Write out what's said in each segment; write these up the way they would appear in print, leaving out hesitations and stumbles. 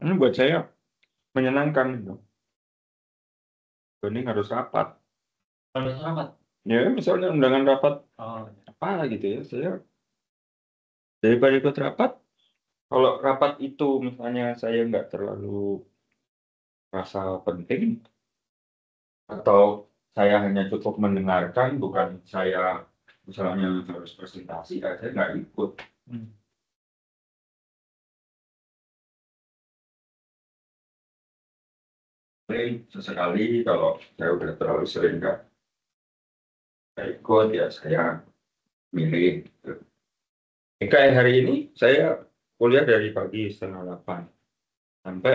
Ini buat saya menyenangkan. Ini harus rapat. Harus rapat? Ya, misalnya undangan rapat. Oh. Apa gitu ya, saya daripada ikut rapat, kalau rapat itu misalnya saya nggak terlalu rasa penting, atau saya hanya cukup mendengarkan, bukan saya misalnya harus presentasi, saya nggak ikut. Sesekali kalau saya udah terlalu sering nggak ikut, ya saya milih. Kayak hari ini saya kuliah dari pagi 7:30 sampai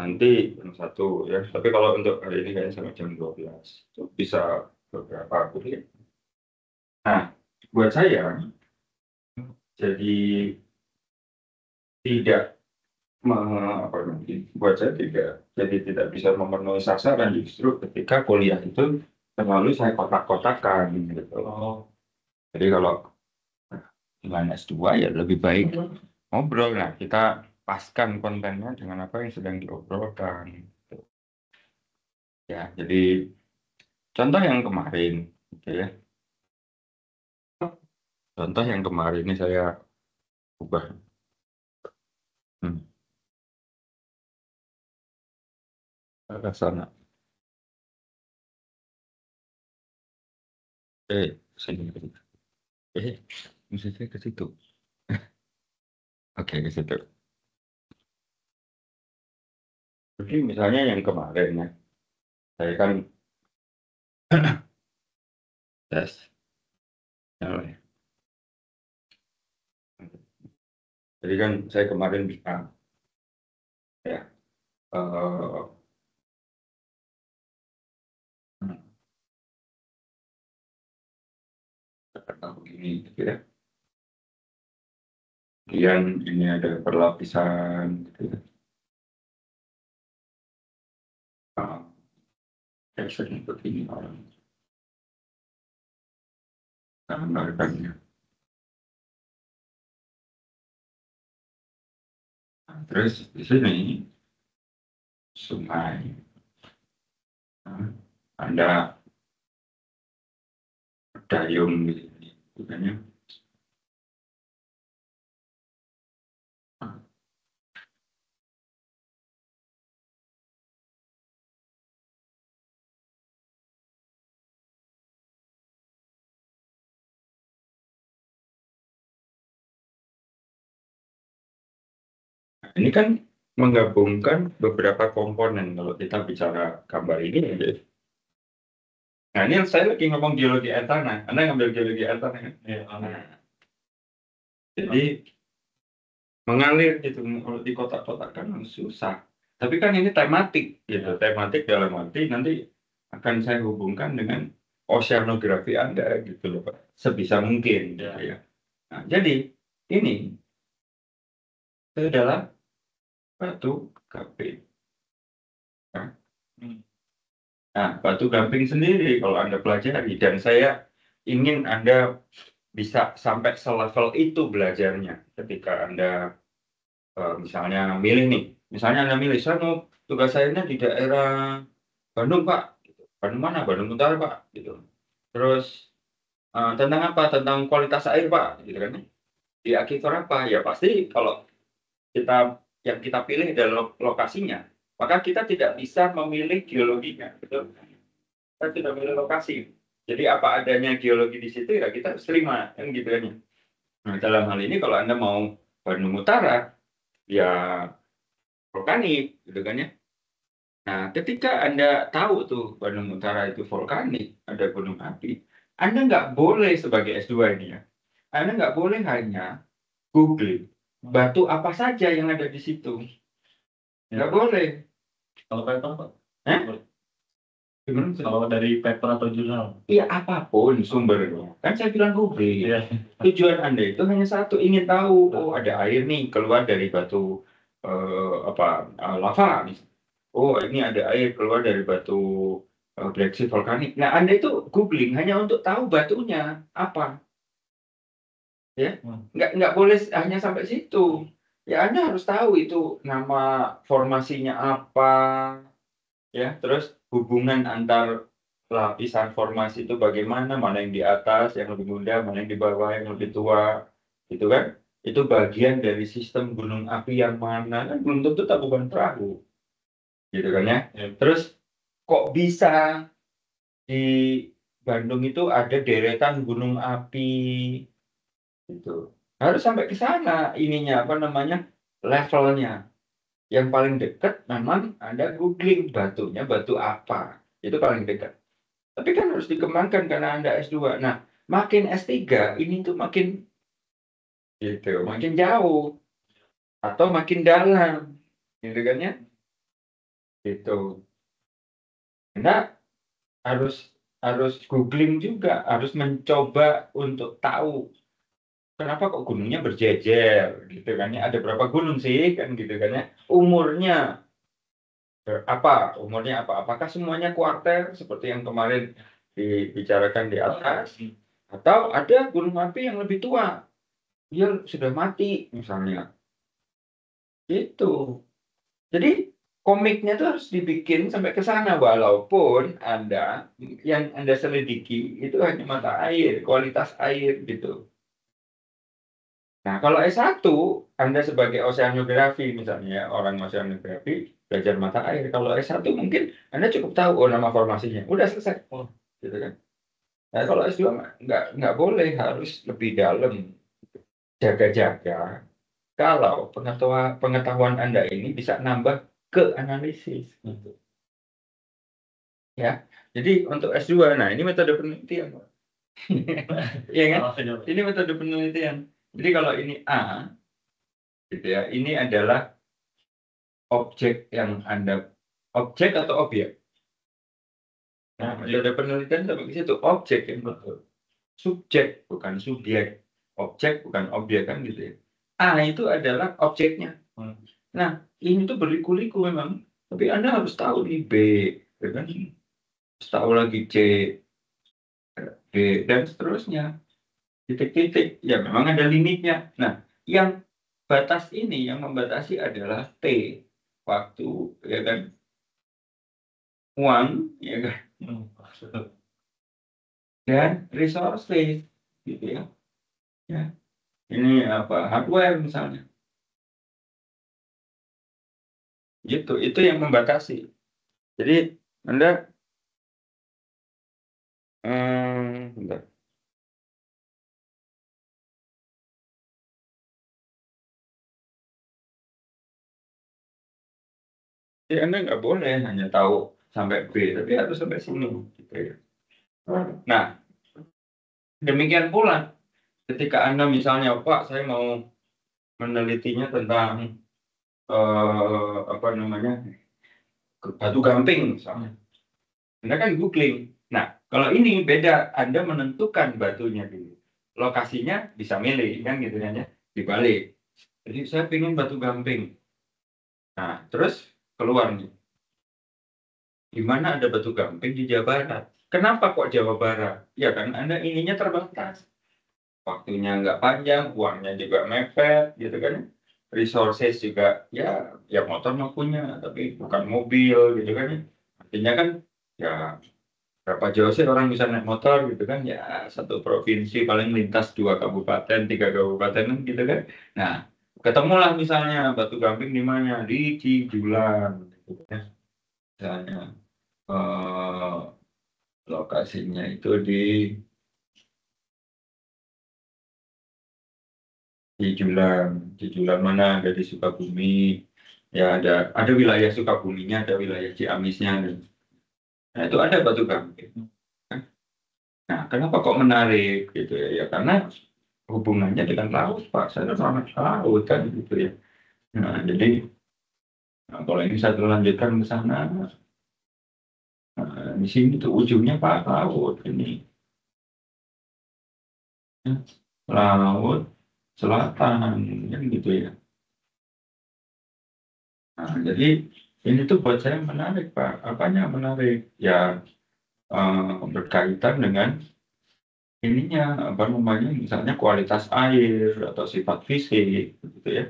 nanti jam 1 ya, tapi kalau untuk hari ini kayaknya sampai jam 12 itu bisa beberapa kuliah. Nah, buat saya jadi tidak buat saya tidak bisa memenuhi sasaran justru ketika kuliah itu terlalu saya kotak-kotakan gitu. Oh. Jadi kalau gimana S2 ya lebih baik ngobrol. Nah, kita paskan kontennya dengan apa yang sedang diobrolkan. Ya, jadi contoh yang kemarin, gitu ya. Contoh yang kemarin ini saya ubah. Ke sana. Sini. Misalnya ke situ. Oke, ke situ. Jadi misalnya yang kemarin ya, saya kan tes, jadi kan saya kemarin bilang, ya begini gitu ya, kemudian ini ada perlapisan gitu ya. Action seperti ini orang menarikannya. Terus di sini sungai. Ada dayung di sini, bukannya? Ini kan menggabungkan beberapa komponen kalau kita bicara gambar ini. Nah, ini saya lagi ngomong geologi air tanah. Anda ngambil geologi air tanah kan? Ya, nah. Jadi mengalir gitu, kalau di kotak-kotak kan susah. Tapi kan ini tematik gitu, ya. Tematik dalam arti nanti akan saya hubungkan dengan oceanografi Anda gitu loh Pak, sebisa mungkin gitu ya. Nah, jadi ini itu adalah batu gamping. Nah, batu gamping sendiri kalau Anda pelajari, dan saya ingin Anda bisa sampai selevel itu belajarnya ketika Anda misalnya milih nih, misalnya Anda milih, saya mau tugas saya ini di daerah Bandung Pak, Bandung mana? Bandung Utara Pak, gitu. Terus tentang apa? Tentang kualitas air Pak, gitu kan? Di akitor apa? Ya pasti kalau yang kita pilih adalah lokasinya, maka kita tidak bisa memilih geologinya, betul? Kita tidak memilih lokasi. Jadi apa adanya geologi di situ ya kita terima kan gitu kan. Nah, dalam hal ini kalau Anda mau Bandung Utara ya vulkanik gitu kan ya. Nah, ketika Anda tahu tuh Bandung Utara itu vulkanik, ada gunung api, Anda nggak boleh sebagai S2 ini ya, Anda nggak boleh hanya googling batu apa saja yang ada di situ, nggak boleh. Kalau paper Pak? Kalau dari paper atau jurnal? Iya, apapun sumbernya. Kan saya bilang googling. Ya. Tujuan Anda itu hanya satu, ingin tahu. Oh, ada air nih keluar dari batu lava. Oh, ini ada air keluar dari batu black sea volkanik. Nah, Anda itu googling hanya untuk tahu batunya apa. Ya, nggak boleh hanya sampai situ. Ya Anda harus tahu itu nama formasinya apa, ya, terus hubungan antar lapisan formasi itu bagaimana, mana yang di atas, yang lebih muda, mana yang di bawah, yang lebih tua, gitu kan? Itu bagian dari sistem gunung api yang mana, kan belum tentu tabungan perahu, gitu kan ya? Terus kok bisa di Bandung itu ada deretan gunung api, gitu. Harus sampai ke sana ininya, apa namanya, levelnya. Yang paling dekat memang Anda googling batunya, batu apa. Itu paling dekat. Tapi kan harus dikembangkan karena Anda S2. Nah, makin S3 ini tuh makin gitu, makin jauh atau makin dalam. Gitu kan ya? Gitu. Nah, harus googling juga, harus mencoba untuk tahu kenapa kok gunungnya berjejer, gitu kan ya? Ada berapa gunung sih, kan gitu kan ya? Umurnya apa? Umurnya apa? Apakah semuanya kuarter seperti yang kemarin dibicarakan di atas? Atau ada gunung api yang lebih tua, dia sudah mati misalnya. Itu. Jadi komiknya itu harus dibikin sampai ke sana, walaupun Anda yang Anda selidiki itu hanya mata air, kualitas air gitu. Nah, kalau S1, Anda sebagai oceanografi misalnya, orang oceanografi belajar mata air. Kalau S1 mungkin Anda cukup tahu, oh, nama formasinya, udah selesai. Oh, gitu kan. Nah, kalau S2 nggak boleh, harus lebih dalam. Jaga-jaga kalau pengetahuan Anda ini bisa nambah ke analisis. Gitu. Ya, jadi untuk S2, nah ini metode penelitian. Iya kan? Ini metode penelitian. Jadi kalau ini A, gitu ya, ini adalah objek yang Anda, objek atau objek? Nah, ada penelitian sampai ke situ, objek yang betul. Subjek, bukan subjek. Objek, bukan objek, kan gitu ya. A itu adalah objeknya. Nah, ini tuh berliku-liku memang. Tapi Anda harus tahu di B, kan? Harus tahu lagi C, D, dan seterusnya. Titik-titik, ya memang ada limitnya. Nah, yang batas ini, yang membatasi adalah T, waktu, ya kan, uang, ya kan, dan resources, gitu ya. Ya, ini apa, hardware misalnya. Gitu, itu yang membatasi. Jadi, Anda, bentar. Ya, Anda nggak boleh hanya tahu sampai B, tapi harus sampai sini. Gitu ya. Nah, demikian pula ketika Anda misalnya, Pak, saya mau menelitinya tentang apa namanya, batu gamping misalnya. Anda kan googling. Nah, kalau ini beda, Anda menentukan batunya dulu. Lokasinya bisa milih, kan gitu kan ya, dibalik. Jadi saya pengen batu gamping. Nah, terus keluar nih. Di mana ada batu gamping di Jawa Barat? Kenapa kok Jawa Barat? Ya kan Anda ininya terbatas. Waktunya nggak panjang, uangnya juga mepet, gitu kan. Resources juga, ya motor mau punya, tapi bukan mobil, gitu kan. Artinya kan, ya berapa jauh sih orang bisa naik motor, gitu kan. Ya satu provinsi paling lintas 2 kabupaten, 3 kabupaten, gitu kan. Nah, ketemulah misalnya batu gamping di mana, di Cijulang, gitu ya. Misalnya lokasinya itu di Cijulang mana, ada di Sukabumi, ya ada wilayah Sukabuminya, ada wilayah Ciamisnya. Nah itu ada batu gamping. Nah kenapa kok menarik gitu ya? Ya karena hubungannya dengan laut, Pak. Saya sama laut kan gitu ya. Nah, jadi kalau ini saya lanjutkan ke sana. Nah, di sini tuh ujungnya Pak laut ini. Laut selatan kan gitu ya. Nah, jadi ini tuh buat saya menarik, Pak. Apanya menarik? Ya berkaitan dengan ininya, apa namanya, misalnya kualitas air atau sifat fisik, gitu ya.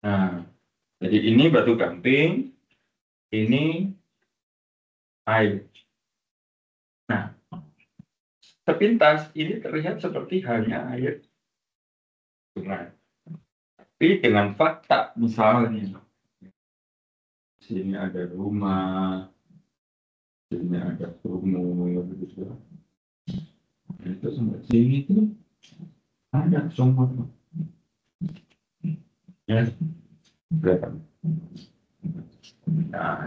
Nah, jadi ini batu gamping, ini air. Nah, sepintas ini terlihat seperti hanya air sungai. Tapi dengan fakta, misalnya sini ada rumah, sini ada sumur, gitu. Itu sampai sini tuh ada sumur. Ya, kelihatan. Nah,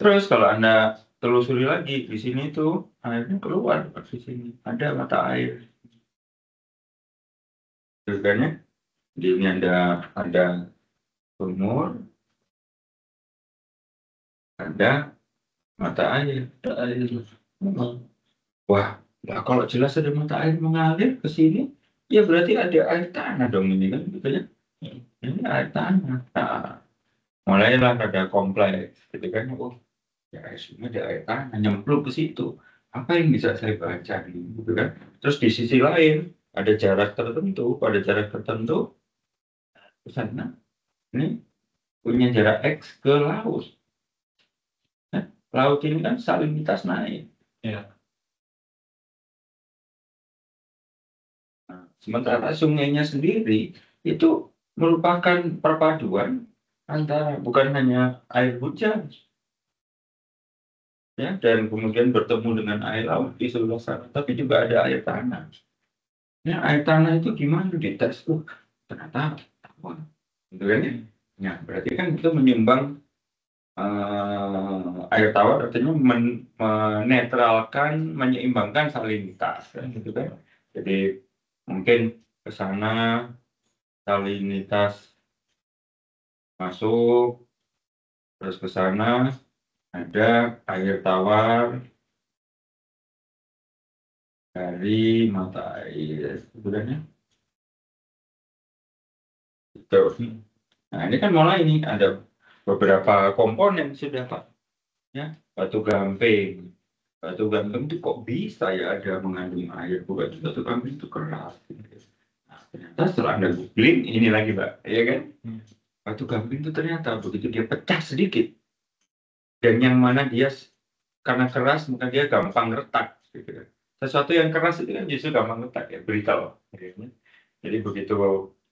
terus kalau Anda telusuri lagi di sini tuh airnya keluar di sini, ada mata air. Terusnya di sini ada sumur, ada mata air, ada air. Wah, nah kalau jelas ada mata air mengalir ke sini, ya berarti ada air tanah dong ini kan, gitu ya. Ini air tanah. Nah, mulailah ada kompleks, gitu kan? Oh, ya sebenarnya ada air tanah nyemplung ke situ. Apa yang bisa saya baca nih, gitu kan? Terus di sisi lain ada jarak tertentu, pada jarak tertentu ke sana, ini punya jarak x ke laut. Nah, laut ini kan salinitas naik. Ya. Nah, sementara sungainya sendiri itu merupakan perpaduan antara bukan hanya air hujan, ya, dan kemudian bertemu dengan air laut di sebelah sana, tapi juga ada air tanah. Ya, air tanah itu gimana dites? Ternyata apa? Gitu kan ya? Nah, berarti kan itu menyumbang air tawar, artinya menetralkan, menyeimbangkan salinitas, kan? Gitu kan? Jadi mungkin ke sana salinitas masuk, terus ke sana ada air tawar dari mata air sebenarnya. Nah, ini kan mulai ini ada beberapa komponen sudah, Pak. Ya, batu gamping. Batu gamping itu kok bisa ya ada mengandung air? Bukan batu gamping itu keras. Nah, ternyata setelah Anda googling ini lagi, Pak, ya kan? Batu gamping itu ternyata begitu dia pecah sedikit, dan yang mana dia karena keras maka dia gampang retak. Sesuatu yang keras itu kan justru gampang retak, ya, beritahu. Jadi begitu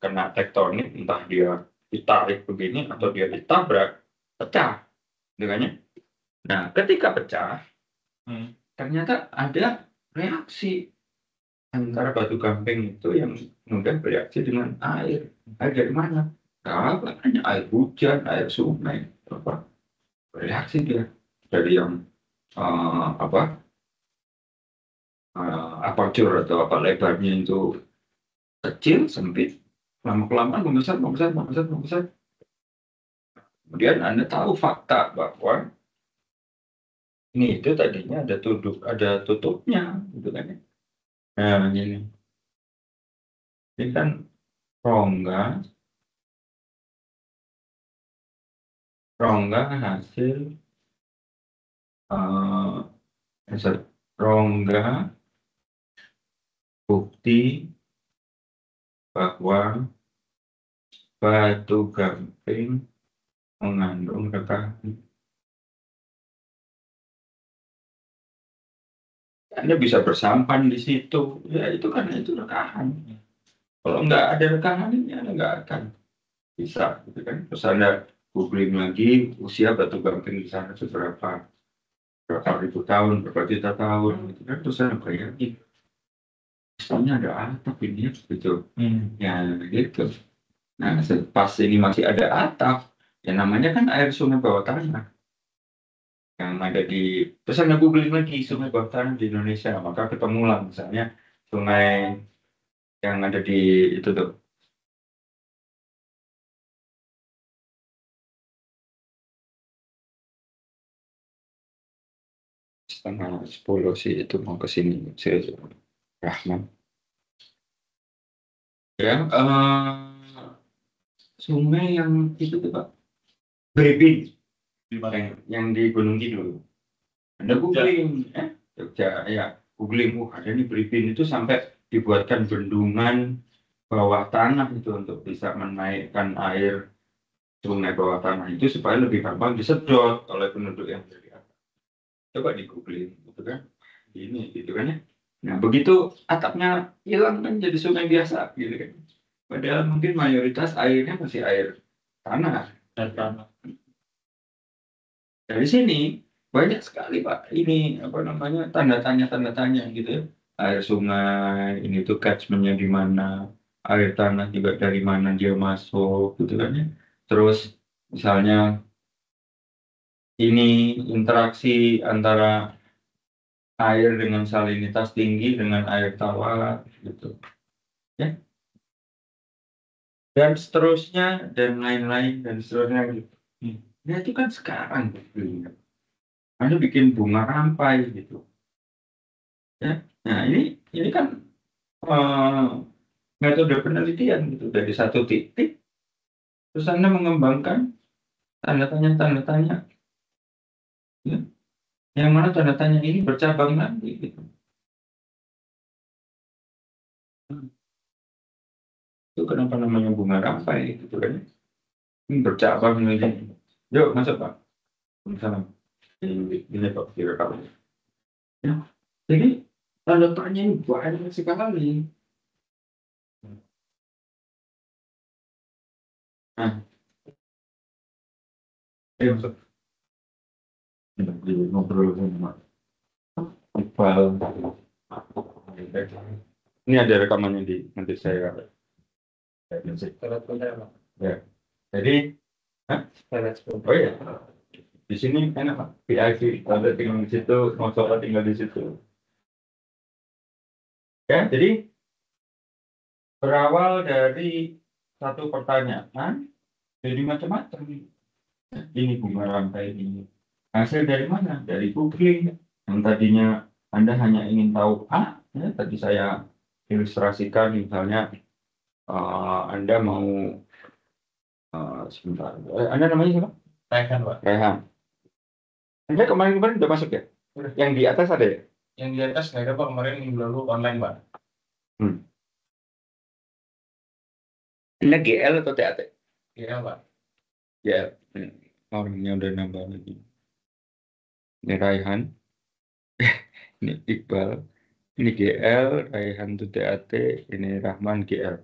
kena tektonik, entah dia ditarik begini atau dia ditabrak, pecah, dengannya. Nah, ketika pecah, ternyata ada reaksi antara batu gamping itu yang kemudian bereaksi dengan air. Air dari mana? Kalau hanya air hujan, air sungai, apa bereaksi dia dari yang aperture atau apa lebarnya itu kecil sempit, lama-kelamaan membesar. Kemudian Anda tahu fakta bahwa ini itu tadinya ada tutupnya, gitu kan ya. Nah, ini kan rongga hasil rongga bukti bahwa batu gamping mengandung rekahan. Anda bisa bersampan di situ, ya itu karena itu rekahan. Kalau nggak ada rekahan ini Anda nggak akan bisa, gitu kan. Terus Anda googling lagi usia batu gamping di sana seberapa, berapa ribu tahun, berapa juta tahun, gitu kan. Terus Anda bayangin, misalnya ada atap ini, gitu. Ya gitu. Nah, pas ini masih ada atap, ya namanya kan air sungai bawah tanah. Yang ada di, terus Anda googling lagi sungai bawah tanah di Indonesia, maka ketemulah misalnya sungai yang ada di itu tuh setengah 10 sih itu mau ke sini, Rahman. Ya, sungai yang itu tuh Pak, Brebin. Yang di Gunung Kidul, Anda googling, Jogja, ya, googling, ada nih Brebin itu sampai dibuatkan bendungan bawah tanah itu untuk bisa menaikkan air sungai bawah tanah itu supaya lebih gampang disedot oleh penduduk yang dari atas. Coba digugling gitu kan, ini gitu kan ya. Nah begitu atapnya hilang kan jadi sungai biasa gitu kan. Padahal mungkin mayoritas airnya masih air tanah. Air tanah. Dari sini banyak sekali Pak ini apa namanya tanda tanya gitu ya. Air sungai ini tuh catchmentnya di mana, air tanah juga dari mana dia masuk gitu kan ya. Terus misalnya ini interaksi antara air dengan salinitas tinggi dengan air tawar gitu ya, dan seterusnya dan lain-lain dan seterusnya gitu. Ya itu kan sekarang Anda bikin bunga rampai gitu ya. Nah ini kan metode penelitian gitu, dari satu titik terus Anda mengembangkan tanda tanya ya. Yang mana tanda tanya ini bercabang nanti gitu. Itu kenapa namanya bunga rampai gitu kan, ini bercabang nanti. Yuk, masuk Pak. Salam. Ini Pak Kira kamu. Ya. Jadi tanda tanya ini banyak sekali. Nah. Ayo masuk. Ini ngobrol sama Iqbal. Ini ada rekamannya di nanti saya. Ya. Jadi oh iya, di sini enak Pak, VIP, Anda tinggal di situ, mau sholat tinggal di situ. Ya, jadi berawal dari satu pertanyaan, jadi macam-macam. Ini bunga rampai ini, hasil dari mana? Dari googling. Yang tadinya Anda hanya ingin tahu A, ya, tadi saya ilustrasikan misalnya Anda mau sebentar, Anda namanya siapa? Rehan Pak. Rehan. Anda kemarin udah masuk ya? Udah. Yang di atas ada ya? Yang di atas nggak ada Pak, kemarin minggu lalu online Pak. Anda GL atau TAT? GL Pak. GL. Orangnya udah nambah lagi. Ini Raihan. Ini Iqbal. Ini GL, Raihan itu TAT, ini Rahman GL.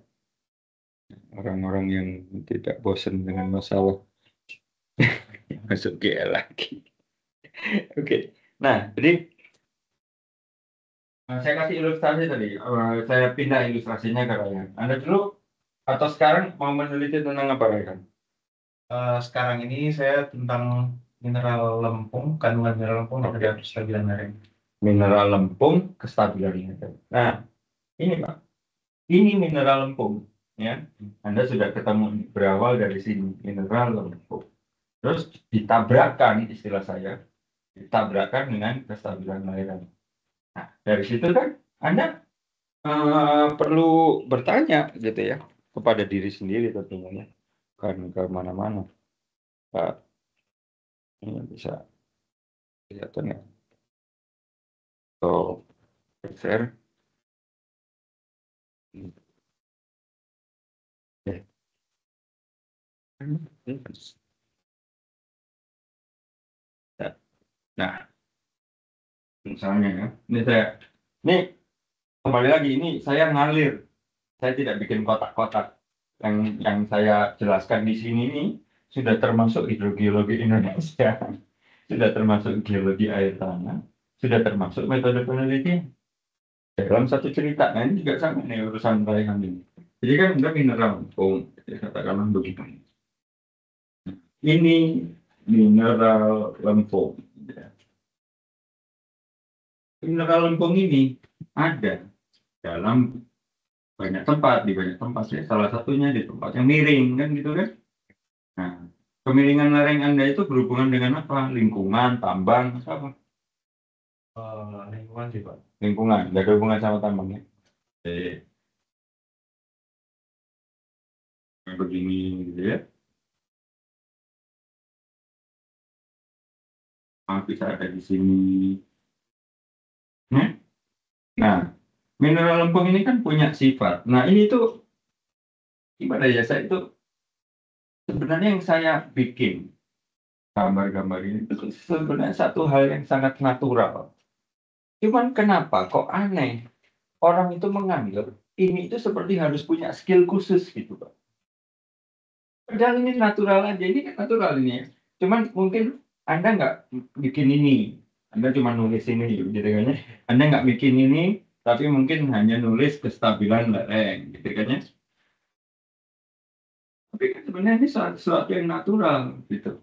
Orang-orang yang tidak bosan dengan masalah masuk GL lagi. Oke, Nah jadi saya kasih ilustrasi tadi, saya pindah ilustrasinya ke Raihan. Anda dulu atau sekarang mau meneliti tentang apa Raihan? Sekarang ini saya tentang mineral lempung, kandungan mineral lempung dan kestabilan air. Mineral lempung, kestabilan air. Nah ini Pak, ini mineral lempung. Ya, Anda sudah ketemu, berawal dari sini mineral lempung, terus ditabrakan, istilah saya ditabrakan dengan kestabilan layaran. Nah dari situ kan Anda perlu bertanya gitu ya kepada diri sendiri tentunya, karena kemana-mana Pak. Ini bisa kelihatan ya, so share. Nah, misalnya ya, ini kembali lagi, ini saya ngalir, saya tidak bikin kotak-kotak. Yang saya jelaskan di sini ini sudah termasuk hidrogeologi Indonesia, sudah termasuk geologi air tanah, sudah termasuk metode penelitian. Dalam satu cerita, nah ini juga sama nih urusan Raihan ini. Jadi kan udah mineral lempung, katakanlah begitu. Ini mineral lempung. Mineral lempung ini ada dalam banyak tempat, di banyak tempat ya. Salah satunya di tempat yang miring kan gitu kan. Nah, kemiringan lereng Anda itu berhubungan dengan apa? Lingkungan, tambang, apa? Lingkungan sih Pak. Lingkungan, nggak ada hubungan sama tambangnya. Begini gitu ya. Bisa ada di sini. Nah, mineral lempung ini kan punya sifat. Nah, ini tuh ibadah jasa itu sebenarnya yang saya bikin gambar-gambar ini itu sebenarnya satu hal yang sangat natural. Cuman kenapa kok aneh orang itu menganggap ini itu seperti harus punya skill khusus gitu Pak. Padahal ini natural aja, ini natural ini ya. Cuman mungkin Anda nggak bikin ini, Anda cuma nulis ini gitu kan ya. Anda nggak bikin ini, tapi mungkin hanya nulis kestabilan lereng gitu kan ya. Tapi kan sebenarnya ini sesuatu yang natural gitu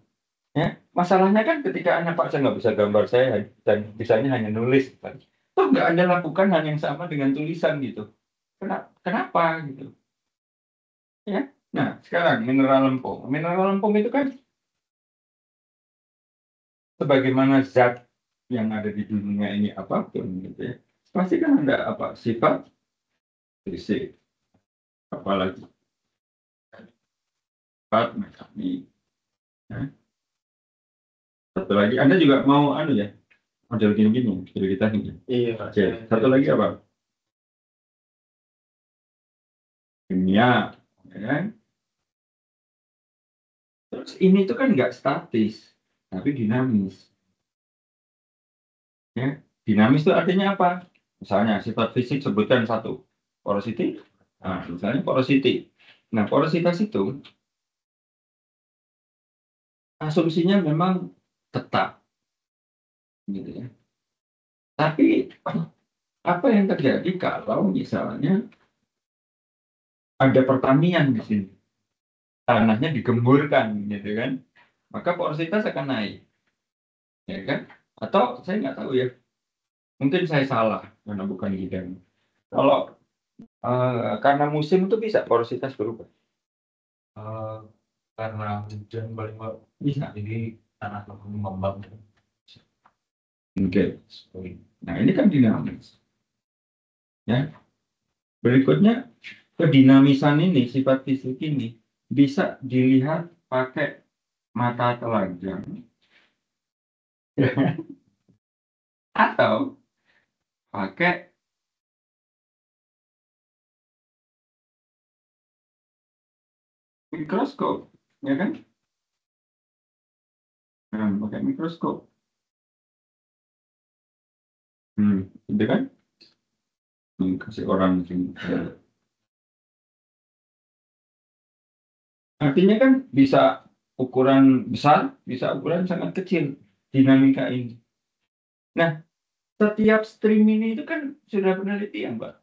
ya. Masalahnya kan ketika Anda, Pak, saya nggak bisa gambar, saya dan bisanya hanya nulis kan. Toh nggak Anda lakukan hal yang sama dengan tulisan gitu. Kenapa gitu ya. Nah sekarang mineral lempung itu kan sebagaimana zat yang ada di dunia ini apapun gitu ya, pasti kan ada apa sifat fisik, apalagi sifat mekanik. Nah, satu lagi Anda juga mau anu ya model gini-gini jadi kita ini. Iya. Oke, satu lagi apa? Kimia, kan? Terus ini tuh kan nggak statis, tapi dinamis. Ya, dinamis itu artinya apa? Misalnya sifat fisik sebutkan satu, porosity. Nah, misalnya porosity. Nah, porositas itu asumsinya memang tetap gitu ya. Tapi apa yang terjadi kalau misalnya ada pertanian di sini, tanahnya digemburkan gitu kan, maka porositas akan naik ya kan. Atau saya nggak tahu ya, mungkin saya salah karena bukan bidang. Kalau karena musim itu bisa porositas berubah. Karena hujan paling bisa jadi tanah mengembang. Oke, okay. Nah ini kan dinamis. Ya, berikutnya kedinamisan ini sifat fisik ini bisa dilihat pakai mata telanjang atau pakai mikroskop, ya kan? Nah, pakai mikroskop. Gitu kan? Kasih orang sini. Artinya kan bisa ukuran besar, bisa ukuran sangat kecil dinamika ini. Nah, setiap stream ini itu kan sudah penelitian, Pak.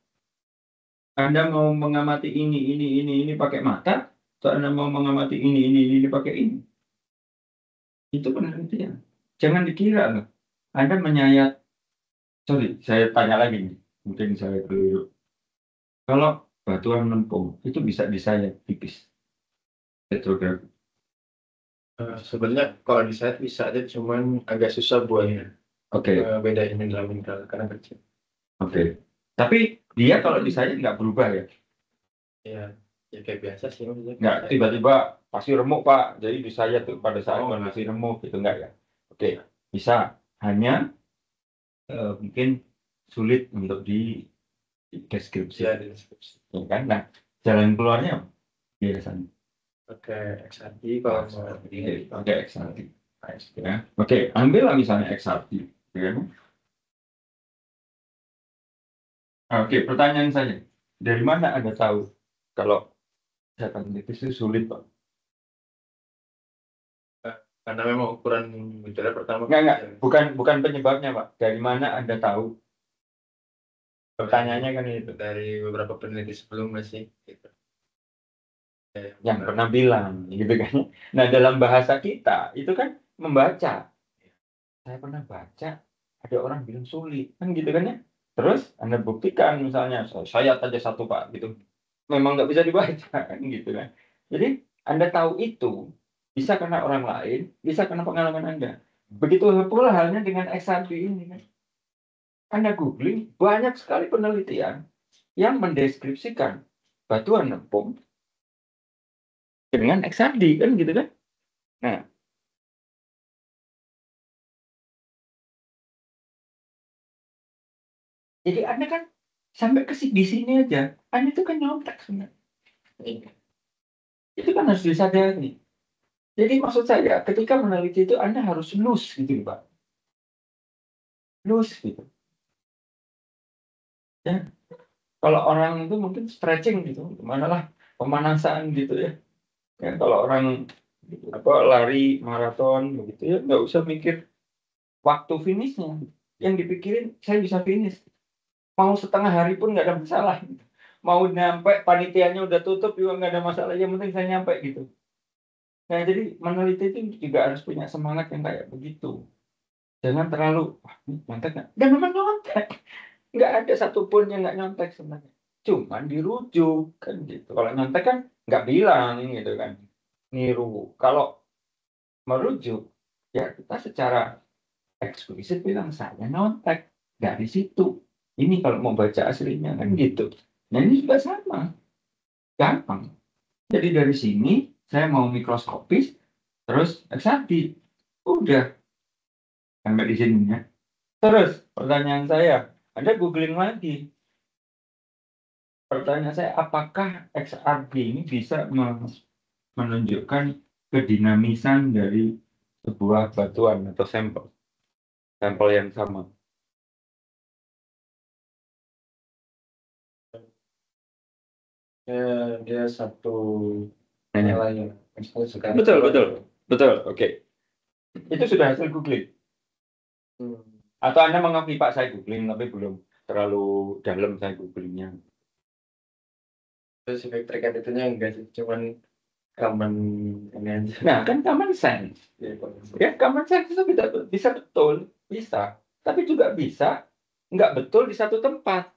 Anda mau mengamati ini pakai mata, atau Anda mau mengamati ini pakai ini. Itu penelitian. Jangan dikira loh, Anda menyayat. Sorry, saya tanya lagi nih. Mungkin saya keliru. Kalau batuan lempung itu bisa disayat tipis. Petrografi. Sebenarnya kalau disayat bisa aja, cuman agak susah buahnya. Oke. Okay. Bedain mineral karena kecil. Oke. Okay. Tapi dia kalau disayat nggak berubah ya? Iya. Ya kayak biasa sih. Nggak tiba-tiba pasti remuk Pak. Jadi disayat tuh pada saat masih remuk gitu nggak ya? Oke. Okay. Bisa. Hanya mungkin sulit untuk di deskripsi. Ya, di deskripsi. Ya, kan? Nah, jalan keluarnya biasanya. Oke, XRT kalau mau. Oke, XRT. Oke, ambillah misalnya XRT. Ya. Oke, pertanyaan saya. Dari mana Anda tahu kalau catatan tipis itu sulit, Pak? Karena memang ukuran bicara pertama. Enggak. Bukan penyebabnya, Pak. Dari mana Anda tahu? Pertanyaannya kan itu. Dari beberapa peneliti sebelumnya sih. Gitu. Yang pernah bilang, gitu kan. Nah, dalam bahasa kita, itu kan membaca. Saya pernah baca, ada orang bilang sulit. Kan gitu kan ya. Terus, Anda buktikan misalnya, saya tanya satu, Pak, gitu. Memang nggak bisa dibaca, kan gitu kan. Jadi, Anda tahu itu. Bisa karena orang lain, bisa karena pengalaman Anda. Begitu pula halnya dengan XRP ini. Kan? Anda googling, banyak sekali penelitian yang mendeskripsikan batuan lempung dengan XRP, kan gitu kan? Nah, jadi Anda kan sampai ke di sini aja, Anda itu kan nyontek sebenarnya. Itu kan harus disadari. Jadi maksud saya, ketika meneliti itu Anda harus loose gitu, Pak. Loose gitu. Ya. Kalau orang itu mungkin stretching gitu, manalah pemanasan gitu ya. Ya kalau orang apa lari maraton begitu ya, nggak usah mikir waktu finishnya. Yang dipikirin saya bisa finish. Mau setengah hari pun nggak ada masalah. Mau nyampe panitianya udah tutup juga nggak ada masalah. Yang penting saya nyampe gitu. Nah jadi meneliti itu juga harus punya semangat yang kayak begitu. Jangan terlalu wah nyontek nggak? Dan memang nyontek. Nggak ada satupun yang nggak nyontek sebenarnya. Cuman dirujuk kan gitu. Kalau nyontek kan nggak bilang gitu kan. Niru. Kalau merujuk ya kita secara eksplisit bilang saya nyontek dari situ. Ini kalau mau baca aslinya kan gitu. Nah ini juga sama. Gampang. Jadi dari sini saya mau mikroskopis, terus eksakti. Udah. Sampai di sini ya. Terus pertanyaan saya, Anda googling lagi. Pertanyaan saya, apakah XRD ini bisa menunjukkan kedinamisan dari sebuah batuan atau sampel? Sampel yang sama. Ya, dia satu... Lain. Betul. Oke. Itu sudah hasil googling. Atau Anda mengakui Pak saya googling tapi belum terlalu dalam saya googlingnya. Spesifik terkait itunya enggak sih, cuman common ini aja. Nah kan common sense. Ya common sense itu bisa betul, bisa. Tapi juga bisa nggak betul di satu tempat.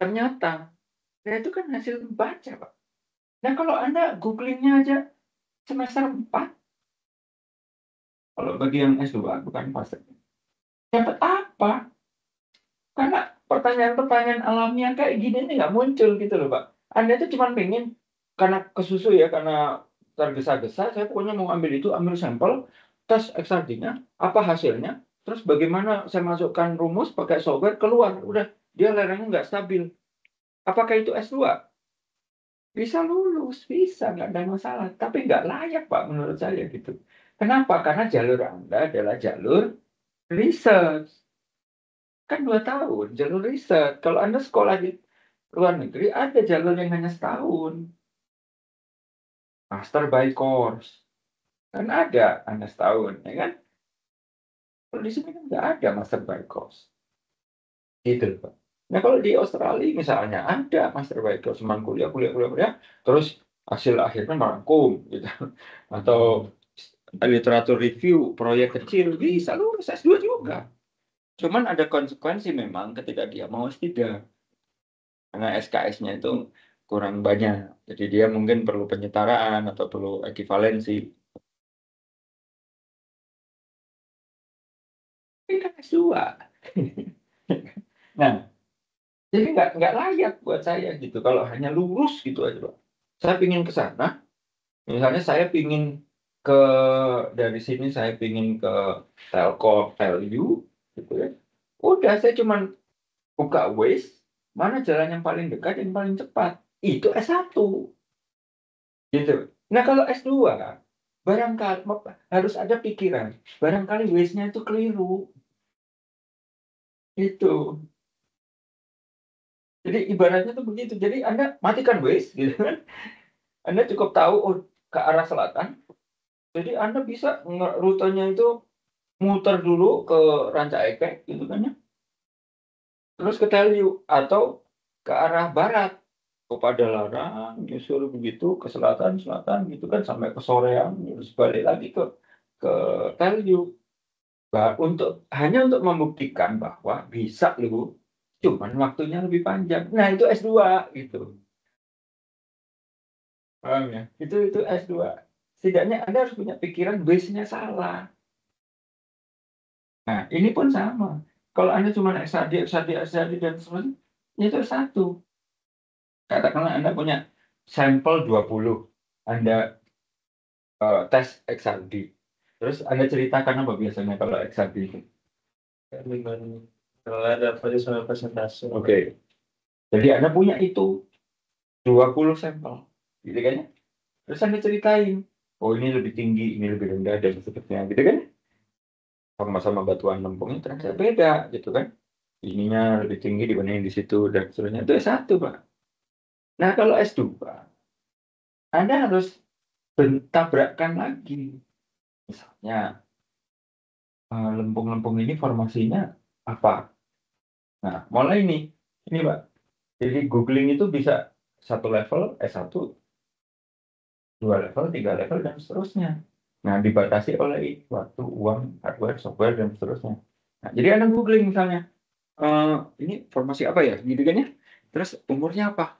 Ternyata, nah itu kan hasil baca Pak. Nah, kalau Anda googlingnya aja semester 4, kalau bagi yang S2, bukan pas. Dapat apa? Karena pertanyaan-pertanyaan alamiah kayak gini ini nggak muncul gitu loh, Pak. Anda itu cuma pengen, karena kesusu ya, karena tergesa-gesa, saya pokoknya mau ambil itu, ambil sampel, tes XRD-nya, apa hasilnya, terus bagaimana saya masukkan rumus pakai software, keluar, udah, dia lerengnya nggak stabil. Apakah itu S2? Bisa lulus, bisa, nggak ada masalah. Tapi nggak layak, Pak, menurut saya gitu. Kenapa? Karena jalur Anda adalah jalur riset. Kan 2 tahun, jalur riset. Kalau Anda sekolah di luar negeri, ada jalur yang hanya setahun. Master by course. Kan ada, Anda setahun, ya kan? Kalau di sini kan nggak ada master by course. Gitu, Pak. Nah kalau di Australia misalnya ada master by course, cuma kuliah, terus hasil akhirnya merangkum gitu, atau literatur review, proyek kecil bisa lulus S2 juga. Cuman ada konsekuensi memang ketika dia mau S3, karena SKS-nya itu kurang banyak, jadi dia mungkin perlu penyetaraan atau perlu ekivalensi. Tidak S2. Nah. Jadi nggak layak buat saya gitu kalau hanya lurus gitu aja, Pak. Saya pingin ke sana, misalnya saya pingin ke dari sini saya pingin ke Telkom Value gitu ya. Udah saya cuman buka Waze, mana jalan yang paling dekat yang paling cepat. Itu S1. Gitu. Nah, kalau S2 barangkali harus ada pikiran, barangkali Waze-nya itu keliru. Itu jadi ibaratnya tuh begitu. Jadi Anda matikan Waze, gitu kan? Anda cukup tahu oh, ke arah selatan. Jadi Anda bisa rutenya itu muter dulu ke Rancaikek, gitu kan ya? Terus ke Teliu atau ke arah barat, ke Padalarang, justru begitu ke selatan gitu kan sampai ke Soreang, terus balik lagi ke Teliu. Bah, hanya untuk membuktikan bahwa bisa loh. Cuman waktunya lebih panjang. Nah, itu S2 gitu. Paham ya? Itu S2. Setidaknya Anda harus punya pikiran base-nya salah. Nah, ini pun sama. Kalau Anda cuma XRD, dan seterusnya, itu S1. Katakanlah Anda punya sampel 20. Anda tes XRD. Terus Anda ceritakan apa biasanya kalau XRD itu? Kalau ada pada presentasi. Oke. Jadi Anda punya itu 20 sampel. Gitu kan ya? Terus Anda ceritain, oh ini lebih tinggi, ini lebih rendah, dan sebagainya, gitu kan? Sama-sama batuan lempungnya ternyata beda, gitu kan? Ininya lebih tinggi dibanding di situ, dan seterusnya. Itu S1, Pak. Nah, kalau S2, Anda harus bertabrakkan lagi. Misalnya, lempung-lempung ini formasinya apa? Nah, mulai ini Pak. Jadi googling itu bisa satu level, S1, dua level, tiga level, dan seterusnya. Nah, dibatasi oleh waktu, uang, hardware, software, dan seterusnya. Nah, jadi Anda googling misalnya, ini formasi apa ya? Gitu kan ya? Terus umurnya apa?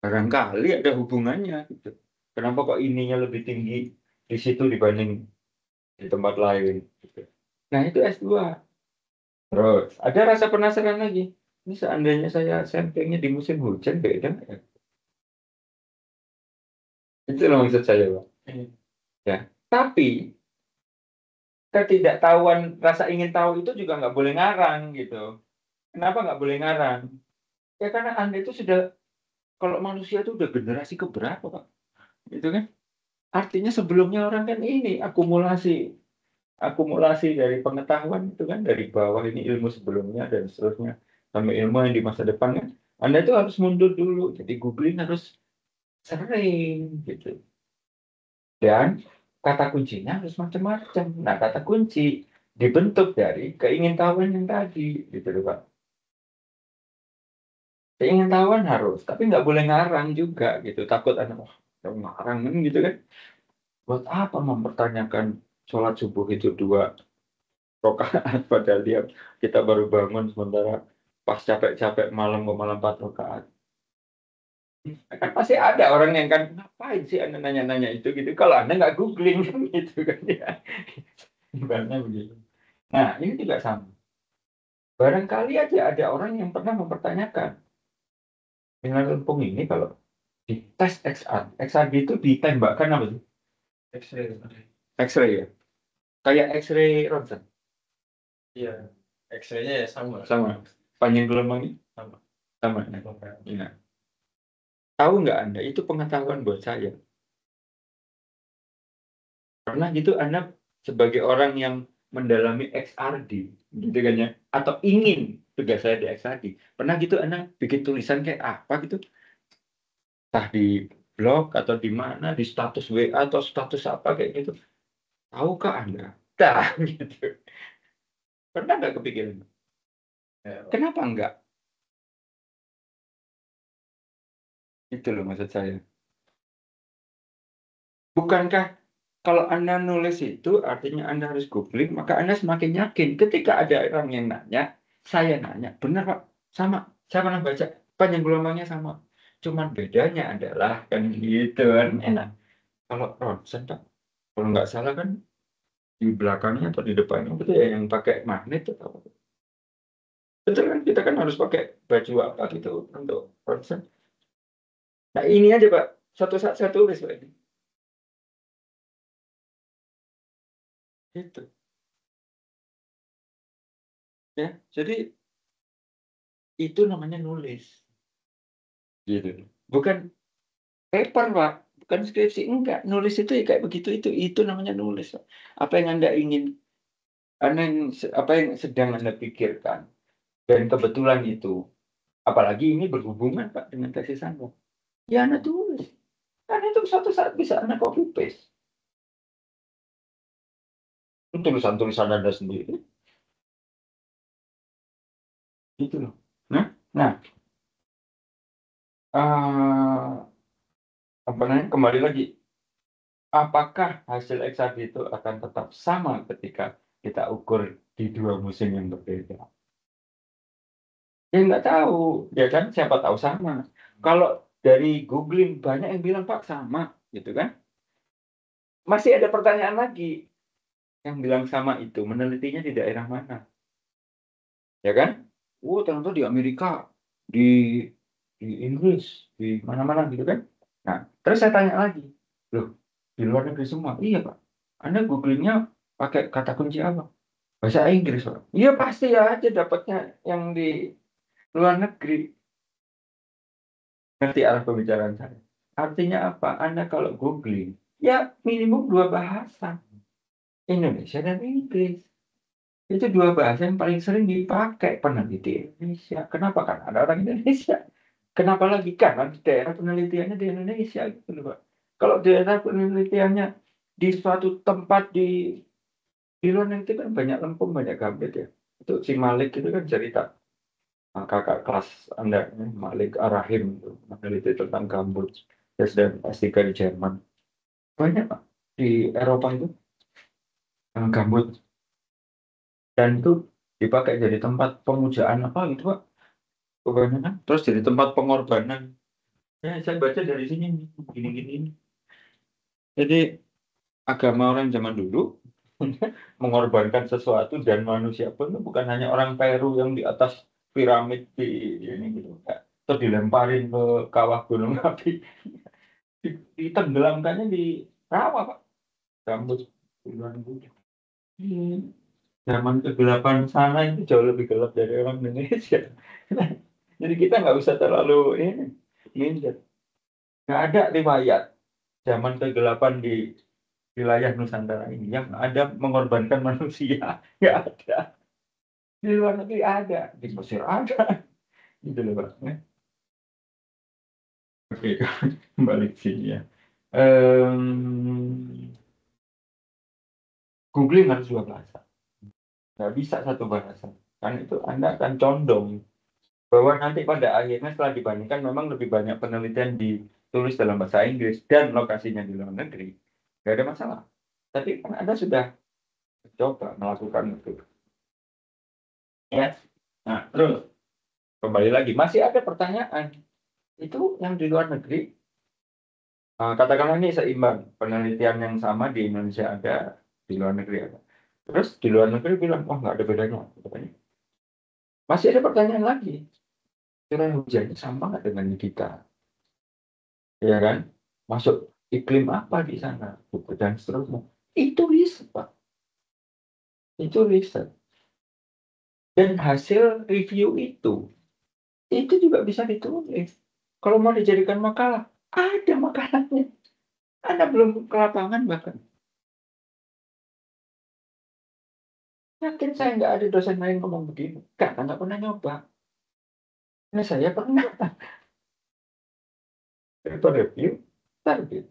Barangkali ada hubungannya. Gitu. Kenapa kok ininya lebih tinggi di situ dibanding di tempat lain? Gitu. Nah, itu S2. Terus, ada rasa penasaran lagi. Ini seandainya saya samplingnya di musim hujan, beda ya? Itu maksud saya, Pak. Ya. Tapi, ketidaktahuan, rasa ingin tahu itu juga nggak boleh ngarang, gitu. Kenapa nggak boleh ngarang? Ya karena Anda itu sudah, kalau manusia itu udah generasi keberapa, Pak? Gitu kan? Artinya sebelumnya orang kan ini, akumulasi dari pengetahuan itu kan, dari bawah ini ilmu sebelumnya dan seterusnya sampai ilmu yang di masa depan kan Anda itu harus mundur dulu, jadi googling harus sering gitu, dan kata kuncinya harus macam-macam. Nah, kata kunci dibentuk dari keingintahuan yang tadi gitu loh, Pak. Keingintahuan harus, tapi nggak boleh ngarang juga gitu, takut Anda ngarang gitu kan. Buat apa mempertanyakan sholat subuh itu 2 rakaat, padahal dia kita baru bangun, sementara pas capek-capek malam 4 rakaat. Kan pasti ada orang yang kan, ngapain sih Anda nanya-nanya itu gitu, kalau Anda nggak googling gitu kan ya. Ibaratnya begitu. Nah, ini tidak sama. Barangkali aja ada orang yang pernah mempertanyakan, dengan lempung ini kalau di tes XRD itu ditembakkan apa sih? X-ray ya? Kayak X-ray Ronsen. Iya, X-ray-nya ya sama. Panjang gelombangnya sama. Ya. Tahu nggak Anda? Itu pengetahuan buat saya. Karena gitu Anda sebagai orang yang mendalami XRD, gitu kan ya? Atau ingin tugas saya di XRD. Pernah gitu Anda bikin tulisan kayak apa gitu? Entah di blog atau di mana, di status WA atau status apa kayak gitu. Tahukah Anda? Dah, gitu. Pernah nggak kepikiran? Ya, kenapa enggak? Itu loh maksud saya. Bukankah kalau Anda nulis itu artinya Anda harus googling, maka Anda semakin yakin. Ketika ada orang yang nanya, saya nanya, benar Pak, sama. Saya pernah baca, panjang gelombangnya sama. Cuman bedanya adalah, kan gitu kan, enak. Kalau Ronsen, Pak, kalau nggak salah kan di belakangnya atau di depannya itu ya yang pakai magnet atau apa? Betul kan, kita kan harus pakai baju apa gitu untuk Ronsen. Nah, ini aja Pak, suatu saat saya tulis Pak ini. Gitu. Ya, jadi itu namanya nulis. Gitu. Bukan paper Pak. Bukan skripsi, enggak. Nulis itu ya kayak begitu, itu namanya nulis. Apa yang Anda ingin, apa yang sedang Anda pikirkan. Dan kebetulan itu, apalagi ini berhubungan Pak dengan tesis Anda. Ya Anda tulis. Karena itu suatu saat bisa Anda copy paste. Itu tulisan-tulisan Anda sendiri. Itu loh. Nah. Kembali lagi, apakah hasil XRD itu akan tetap sama ketika kita ukur di 2 musim yang berbeda? Ya nggak tahu, ya kan, siapa tahu sama. Kalau dari googling banyak yang bilang Pak sama, gitu kan? Masih ada pertanyaan lagi yang bilang sama itu menelitinya di daerah mana, ya kan? Ternyata di Amerika, di Inggris, di mana-mana gitu kan? Nah, terus saya tanya lagi, loh, di luar negeri semua? Iya Pak. Anda googlingnya pakai kata kunci apa? Bahasa Inggris Pak. Iya pasti ya aja dapatnya yang di luar negeri. Ngerti arah pembicaraan saya. Artinya apa? Anda kalau googling, ya minimum dua bahasa. Indonesia dan Inggris. Itu dua bahasa yang paling sering dipakai peneliti Indonesia. Kenapa? Kan ada orang Indonesia. Kenapa lagi? Kan daerah penelitiannya di Indonesia. Gitu loh, Pak. Kalau daerah penelitiannya di suatu tempat di luar negeri kan banyak Lempung, banyak Gambit ya. Itu si Malik itu kan cerita. Kakak kelas Anda, Malik Arahim, meneliti tentang Gambut, dan S3 di Jerman. Banyak, Pak, di Eropa itu gambut. Dan itu dipakai jadi tempat pemujaan apa gitu, Pak. Kebanyakan. Terus jadi tempat pengorbanan. Ya, saya baca dari sini, gini-gini. Jadi, agama orang zaman dulu, mengorbankan sesuatu dan manusia pun itu bukan hanya orang Peru yang di atas piramid di ini gitu, terus dilemparin ke kawah gunung api, ditenggelamkannya di rawa, Pak. Gambut zaman kegelapan sana itu jauh lebih gelap dari orang Indonesia. Jadi kita nggak bisa terlalu ini. Nggak ada riwayat zaman kegelapan di wilayah Nusantara ini yang ada mengorbankan manusia. Nggak ada. Di luar negeri ada, di Mesir ada, gitu loh, Pak. Oke, kembali ke sini ya. Googling harus dua bahasa, nggak bisa satu bahasa. Karena itu Anda akan condong bahwa nanti pada akhirnya setelah dibandingkan memang lebih banyak penelitian ditulis dalam bahasa Inggris dan lokasinya di luar negeri, nggak ada masalah. Tapi kan Anda sudah coba melakukan itu. Ya, nah terus kembali lagi masih ada pertanyaan itu yang di luar negeri, katakanlah ini seimbang penelitian yang sama di Indonesia ada, di luar negeri ada, terus di luar negeri bilang oh nggak ada bedanya, masih ada pertanyaan lagi, curah hujannya sama nggak dengan kita, ya kan, masuk iklim apa di sana, dan seterusnya, itu riset, Pak, itu riset. Dan hasil review itu juga bisa ditulis. Kalau mau dijadikan makalah, ada makalahnya. Anda belum ke lapangan bahkan. Yakin saya nggak ada dosen lain ngomong begini. Karena nggak pernah nyoba. Ini saya pernah. Itu review, terbit.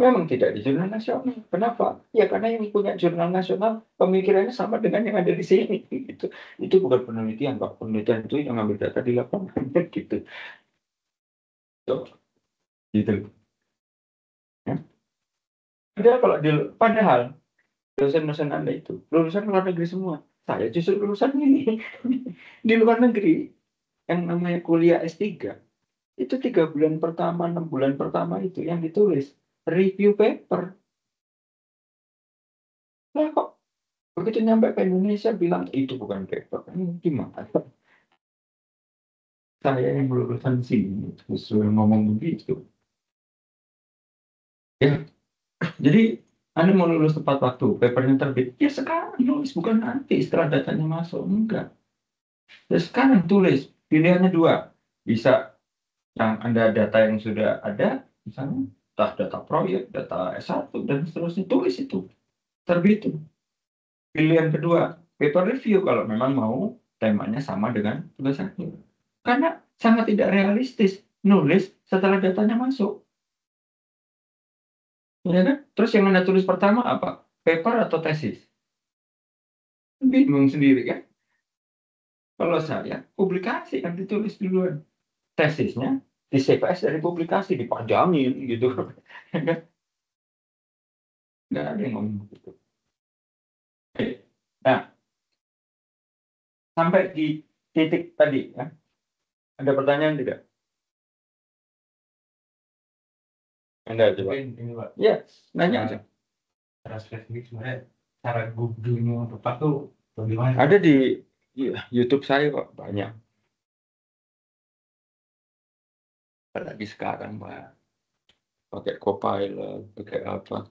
Memang tidak di jurnal nasional. Kenapa? Ya karena yang punya jurnal nasional pemikirannya sama dengan yang ada di sini. Gitu. Itu bukan penelitian, Pak. Penelitian itu yang ngambil data di lapangan. Gitu. Gitu. Ya. Padahal, kalau padahal lulusan-lulusan Anda itu lulusan luar negeri semua. Saya justru lulusan ini di luar negeri yang namanya kuliah S3 itu 3 bulan pertama, 6 bulan pertama itu yang ditulis. Review paper. Nah, kok begitu nyampe ke Indonesia bilang itu bukan paper. Gimana? Saya yang lulusan sini justru ngomong begitu. Ya. Jadi Anda mau lulus tepat waktu, papernya terbit. Ya sekarang nulis, bukan nanti setelah datanya masuk. Enggak. Ya sekarang tulis. Pilihannya 2. Bisa yang Anda data yang sudah ada misalnya data proyek, data S1, dan seterusnya, tulis itu. Terbit itu. Pilihan kedua, paper review kalau memang mau temanya sama dengan tulisannya. Karena sangat tidak realistis nulis setelah datanya masuk. Ya kan? Terus yang Anda tulis pertama apa? Paper atau tesis? Bingung sendiri kan? Kalau saya, publikasi yang ditulis duluan. Tesisnya di CPS dari publikasi dipanjangin gitu, nggak ada yang ngomong gitu. Nah, sampai di titik tadi, ya. Ada pertanyaan tidak? Anda coba. Ya, nanya aja. Cara spesifik sebenarnya cara Google-nya tepat tuh bagaimana? Ada di YouTube saya kok banyak. Apalagi sekarang, Pak. Pakai Copilot, pakai apa?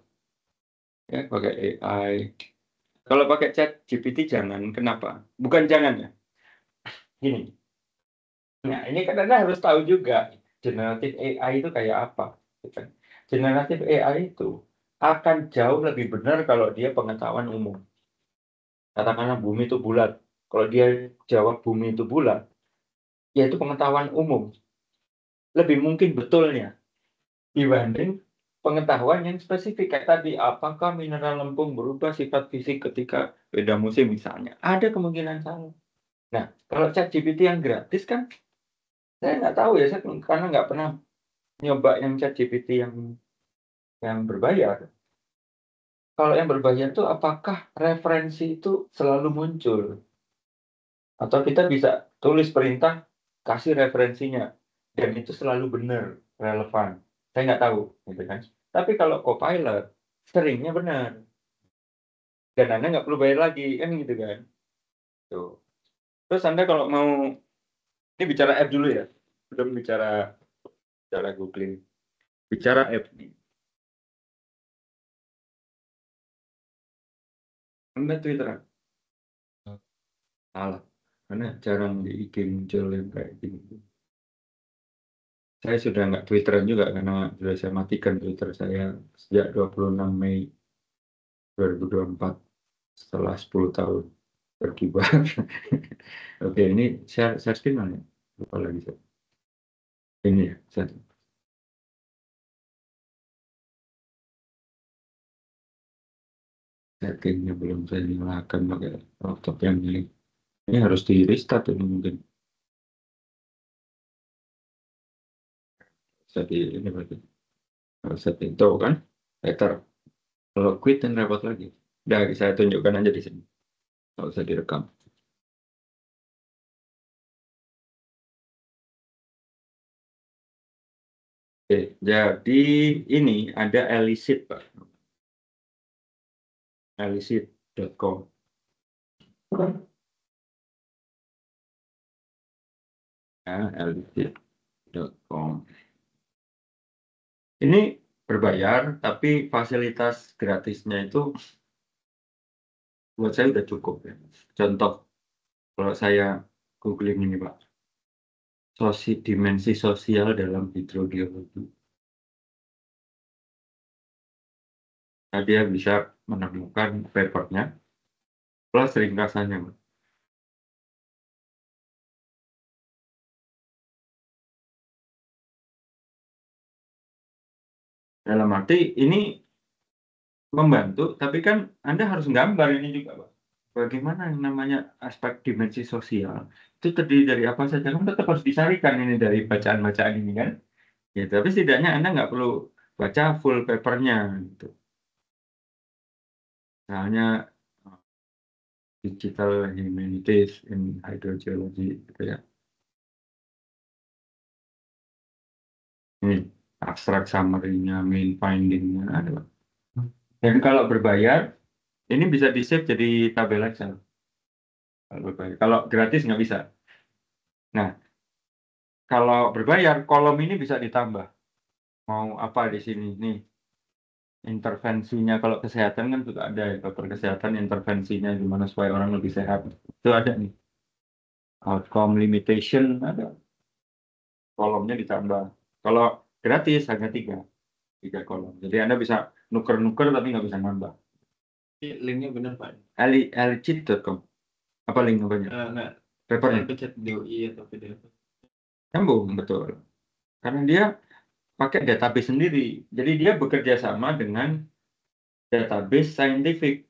Ya, pakai AI. Kalau pakai ChatGPT jangan. Kenapa? Bukan jangan ya. Gini. Nah, ini kadang-kadang harus tahu juga. generative AI itu kayak apa. Generative AI itu akan jauh lebih benar kalau dia pengetahuan umum. Katakanlah bumi itu bulat. Kalau dia jawab bumi itu bulat, yaitu pengetahuan umum. Lebih mungkin betulnya dibanding pengetahuan yang spesifik kayak tadi, apakah mineral lempung berubah sifat fisik ketika beda musim misalnya. Ada kemungkinan salah. Nah, kalau ChatGPT yang gratis kan, saya nggak tahu ya, saya karena nggak pernah nyoba yang ChatGPT yang berbayar. Kalau yang berbayar itu apakah referensi itu selalu muncul? Atau kita bisa tulis perintah, kasih referensinya, dan itu selalu benar, relevan. Saya nggak tahu, gitu kan? Tapi kalau Copilot, seringnya benar. Dan Anda nggak perlu bayar lagi, kan gitu kan? Tuh. Terus Anda kalau mau, ini bicara app dulu ya, belum bicara googling, bicara app nih. Anda Twitteran? Salah, karena jarang di IG muncul yang kayak gitu. Saya sudah nggak Twitteran juga karena sudah saya matikan Twitter saya sejak 26 Mei 2024 setelah 10 tahun berkibar. Oke, ini share screen mana? Lupa lagi saya. Ini ya, share. Settingnya belum saya nyalakan pakai laptop yang ini harus di restart ini mungkin. Jadi ini berarti harus setting tuh kan, later. Kalau quit dan repot lagi. Udah saya tunjukkan aja di sini. Nggak usah direkam. Oke, jadi ini ada Elicit, Pak. Elicit.com. Nah, Elicit.com. Ini berbayar, tapi fasilitas gratisnya itu buat saya udah cukup ya. Contoh, kalau saya googling ini Pak, dimensi sosial dalam hidrogeologi. Nah, dia bisa menemukan papernya, plus ringkasannya Pak. Dalam arti ini membantu, tapi kan Anda harus gambar ini juga, Pak. Bagaimana yang namanya aspek dimensi sosial itu terdiri dari apa saja, kan tetap harus disarikan ini dari bacaan-bacaan ini kan. Ya, tapi setidaknya Anda nggak perlu baca full papernya gitu. Misalnya Digital Humanities in Hydrogeology gitu ya. Ini abstrak summary-nya, main finding-nya ada. Dan kalau berbayar, ini bisa di-save jadi tabel Excel. Kalau berbayar, kalau gratis nggak bisa. Nah, kalau berbayar, kolom ini bisa ditambah. Mau apa di sini? Nih, intervensinya kalau kesehatan kan juga ada ya, dokter kesehatan intervensinya gimana supaya orang lebih sehat. Itu ada nih. Outcome limitation ada. Kolomnya ditambah. Kalau gratis hanya tiga kolom. Jadi Anda bisa nuker-nuker tapi nggak bisa nambah. Linknya benar Pak. Elicit.com. Apa link banyak? Nggak. Papernya. DOI atau PDF. Nyambung betul. Karena dia pakai database sendiri. Jadi dia bekerja sama dengan database scientific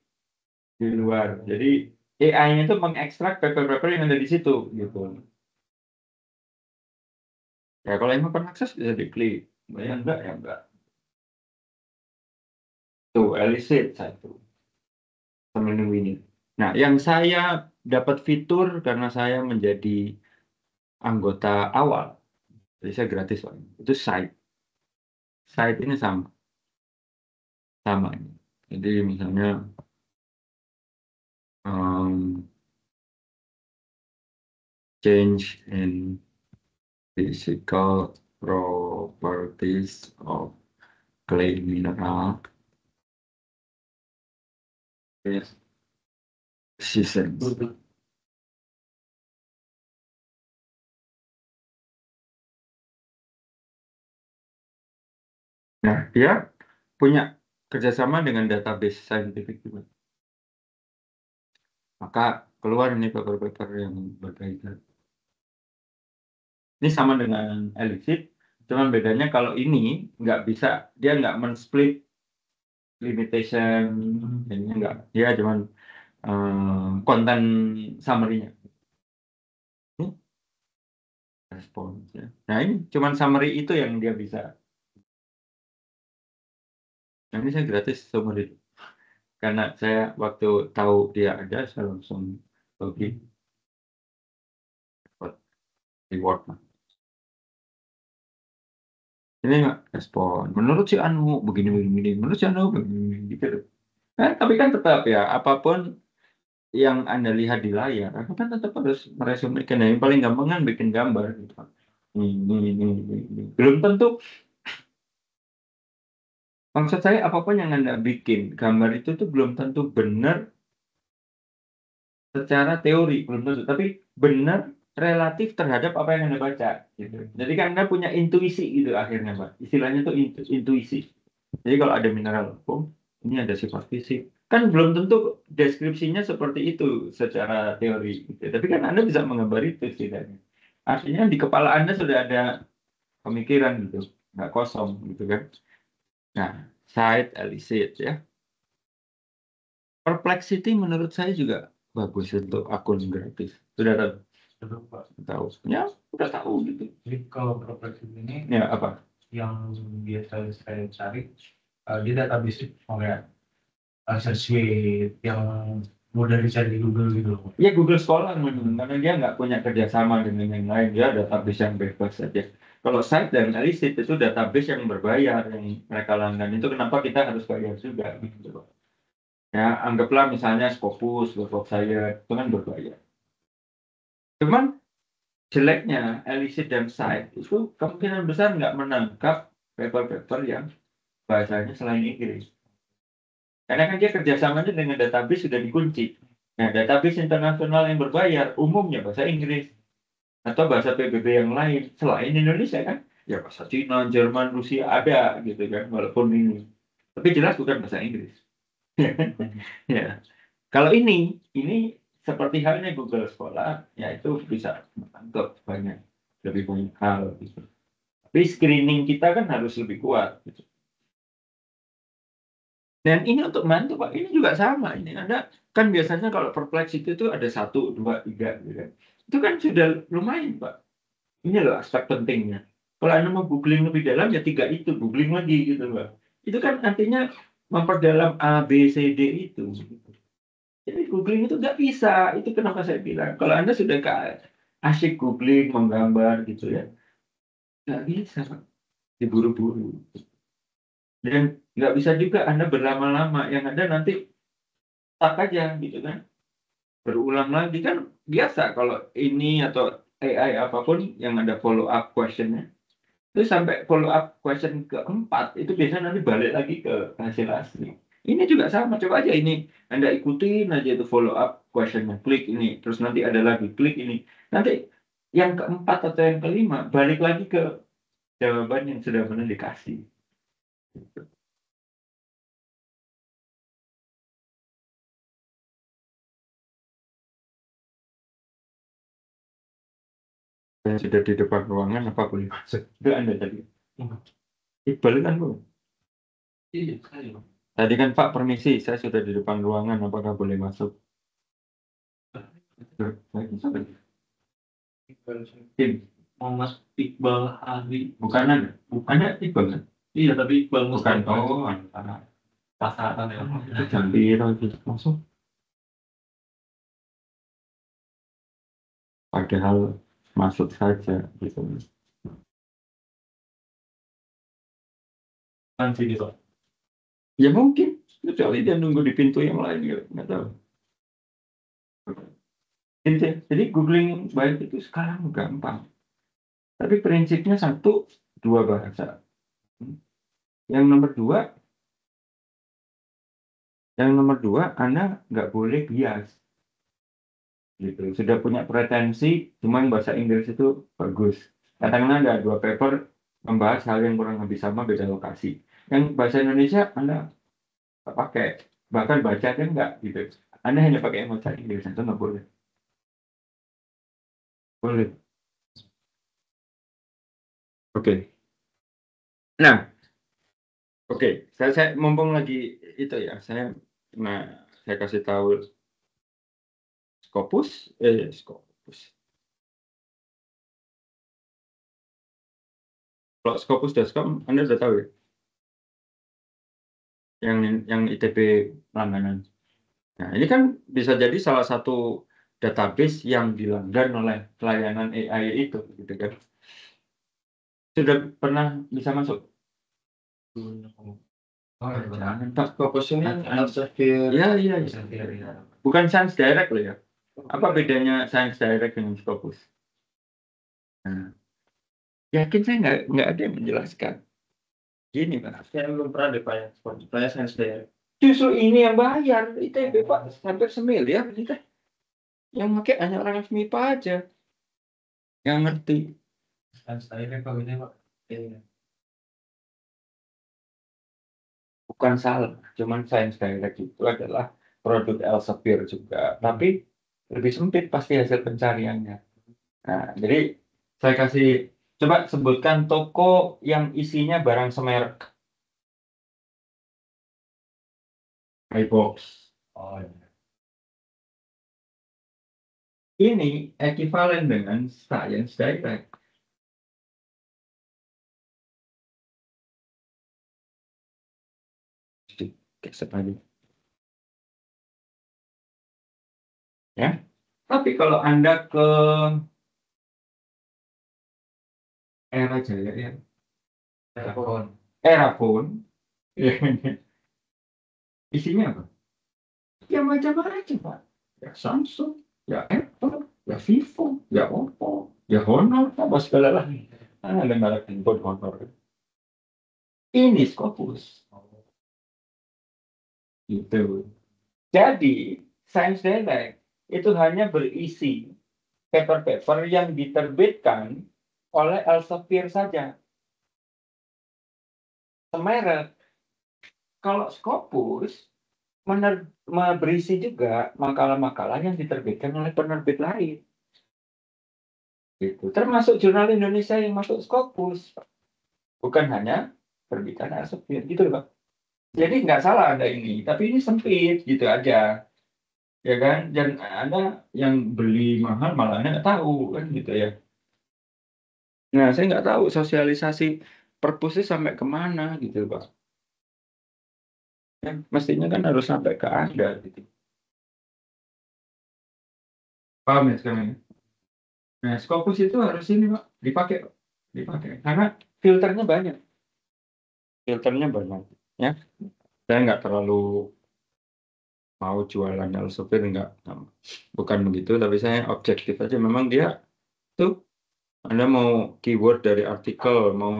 di luar. Jadi AI-nya itu mengekstrak paper-paper yang ada di situ gitu. Ya kalau yang open access bisa diklik, ya enggak. Tuh Elicit satu, menu ini. Nah, yang saya dapat fitur karena saya menjadi anggota awal, jadi saya gratis Pak. Itu site. Site ini sama ini. Jadi misalnya change in physical properties of clay mineral is seasons. Nah, dia punya kerjasama dengan database scientific juga. Maka keluar ini paper-paper yang berkaitan. Ini sama dengan Elixir, cuman bedanya kalau ini nggak bisa, dia nggak men-split limitation, jadinya nggak, dia cuman konten summary-nya. Respons, ya. Nah ini cuman summary itu yang dia bisa. Nah ini saya gratis summary karena saya waktu tahu dia ada saya langsung login reward. Ini respon. Menurut si Anu begini-begini, menurut si Anu begini-begini gitu. Nah, tapi kan tetap ya apapun yang Anda lihat di layar, aku kan tetap harus meresumikan. Yang paling gampang kan bikin gambar. Gitu. Ini. Belum tentu. Maksud saya, apapun yang Anda bikin, gambar itu tuh belum tentu benar secara teori, belum tentu. Tapi benar relatif terhadap apa yang Anda baca. Gitu. Jadi kan Anda punya intuisi itu akhirnya, Pak. Istilahnya tuh intuisi. Jadi kalau ada mineral hukum, ini ada sifat fisik. Kan belum tentu deskripsinya seperti itu secara teori. Gitu. Tapi kan Anda bisa menggambar itu setidaknya. Artinya di kepala Anda sudah ada pemikiran gitu. Nggak kosong gitu kan. Nah, side elicit ya. Perplexity menurut saya juga bagus untuk akun gratis. Sudah tahu? Sudah tahu. Ya, sudah tahu gitu. Jadi kalau perplexity ini ya, apa? Yang biasa saya cari di database Korea. Sesuai yang mudah dicari di Google gitu. Ya Google Scholar karena dia nggak punya kerjasama dengan yang lain, dia database yang bebas saja. Kalau site dan elicit itu database yang berbayar yang mereka langganan, itu kenapa kita harus bayar juga gitu. Ya anggaplah misalnya Scopus, blog saya itu kan berbayar. Cuman jeleknya elicit dan site itu kemungkinan besar nggak menangkap paper-paper yang bahasanya selain Inggris. Karena kan dia kerjasamanya dengan database sudah dikunci. Nah, database internasional yang berbayar umumnya bahasa Inggris atau bahasa PBB yang lain selain Indonesia kan? Ya bahasa Cina, Jerman, Rusia ada gitu kan, walaupun ini. Tapi jelas bukan bahasa Inggris. Ya. Kalau ini seperti halnya Google Scholar, ya itu bisa menangkap banyak, lebih banyak hal gitu. Tapi screening kita kan harus lebih kuat gitu. Dan ini untuk mantu Pak, ini juga sama. Ini Anda kan biasanya kalau perplexity itu ada 1, 2, 3 gitu kan. Itu kan sudah lumayan Pak. Ini loh aspek pentingnya. Kalau Anda mau googling lebih dalam ya 3 itu, googling lagi gitu Pak. Itu kan artinya memperdalam A, B, C, D itu. Jadi googling itu nggak bisa. Itu kenapa saya bilang. Kalau Anda sudah asyik googling, menggambar gitu ya. Nggak bisa Pak. Diburu-buru. Dan nggak bisa juga Anda berlama-lama, yang ada nanti tak aja gitu kan, berulang lagi kan biasa kalau ini atau AI apapun yang ada follow up questionnya, itu sampai follow up question ke-4 itu biasanya nanti balik lagi ke hasil asli. Ini juga sama, coba aja ini Anda ikutin aja itu follow up questionnya, klik ini, terus nanti ada lagi klik ini, nanti yang ke-4 atau yang ke-5 balik lagi ke jawaban yang sudah benar dikasih. Saya sudah di depan ruangan, apa boleh masuk? Itu Anda tadi. Iqbal kan, Bu? Iya, saya. Tadi kan, Pak, permisi. Saya sudah di depan ruangan, apakah boleh masuk? Iqbal. Mau masuk Iqbal Hari. Bukan Anda? Bukannya Iqbal kan? Iya, tapi Iqbal bukan. Oh, antara pasaran ya. Jangan masuk. Padahal masuk saja gitu. Nanti gitu. Ya mungkin kecuali dia nunggu di pintu yang lain gitu, nggak tahu. Jadi googling baik itu sekarang gampang. Tapi prinsipnya 1, 2 bahasa. Yang nomor dua Anda nggak boleh bias. Gitu. Sudah punya pretensi, cuma bahasa Inggris itu bagus. Katakanlah ada 2 paper membahas hal yang kurang lebih sama beda lokasi. Yang bahasa Indonesia Anda nggak pakai, bahkan bacanya nggak gitu. Anda hanya pakai emosi Inggris, itu nggak boleh. Boleh. Oke. Nah, oke. Saya mumpung lagi itu ya, saya kasih tahu Scopus, Scopus. Kalau Scopus.com Anda sudah tahu ya? Yang ITB langganan. Nah, ini kan bisa jadi salah satu database yang dilanggar oleh layanan AI itu, gitu kan? Sudah pernah bisa masuk? Oh, jangan Pak, Scopus ini Elsevier. Iya. Bukan Science Direct loh ya. Apa bedanya Science Direct dengan Scopus? Nah, yakin saya nggak ada yang menjelaskan. Gini Pak, saya belum pernah dibayar. Bayar Science Direct. Justru ini yang bayar ITB Pak, hampir semiliar ya. Yang pakai hanya orang FMIPA aja. Yang ngerti. Science Direct Pak, ini Pak. Bukan salah, cuman Science Direct itu adalah produk Elsevier juga, tapi lebih sempit pasti hasil pencariannya. Nah, jadi saya kasih. Coba sebutkan toko yang isinya barang semerek. iBox. Oh, ya. Ini ekivalen dengan Science Direct. Ya, tapi kalau Anda ke Era Jaya ya. Erafon. Isinya apa? Ya macam-macam Pak. Ya Samsung, ya Apple, ya Vivo, ya Oppo, ya Honor, apa segala lah. Anda nggak ikut Honor. Ini Scopus. Gitu. Jadi Science Direct itu hanya berisi paper-paper yang diterbitkan oleh Elsevier saja. Semerek. Kalau Scopus berisi juga makalah-makalah yang diterbitkan oleh penerbit lain. Itu termasuk jurnal Indonesia yang masuk Scopus. Bukan hanya terbitan Elsevier gitu loh, Pak. Jadi nggak salah Anda ini, tapi ini sempit gitu aja. Ya kan? Dan Anda yang beli mahal malah Anda nggak tahu kan gitu ya. Nah, saya nggak tahu sosialisasi perpusnya sampai kemana gitu, Pak. Ya, mestinya kan harus sampai ke Anda gitu. Paham ya sekarang ini? Nah, Scopus itu harus ini, Pak, dipakai. Karena filternya banyak. Ya. Saya nggak terlalu mau jualan Elsevier, nggak. Bukan begitu, tapi saya objektif aja. Memang dia tuh Anda mau keyword dari artikel, mau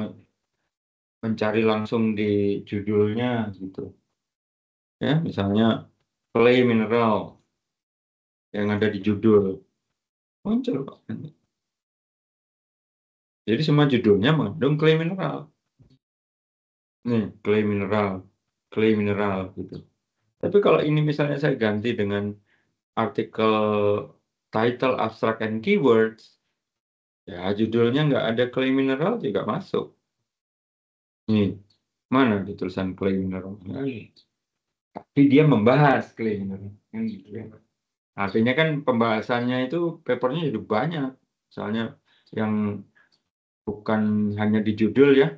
mencari langsung di judulnya gitu. Ya, misalnya clay mineral yang ada di judul. Muncul Pak. Jadi semua judulnya mengandung clay mineral. Nih, clay mineral gitu. Tapi kalau ini misalnya saya ganti dengan artikel title abstract and keywords, ya, judulnya nggak ada clay mineral juga masuk. Nih, mana di tulisan clay mineral? Tapi dia membahas clay mineral. Artinya kan pembahasannya itu papernya jadi banyak. Misalnya yang bukan hanya di judul ya.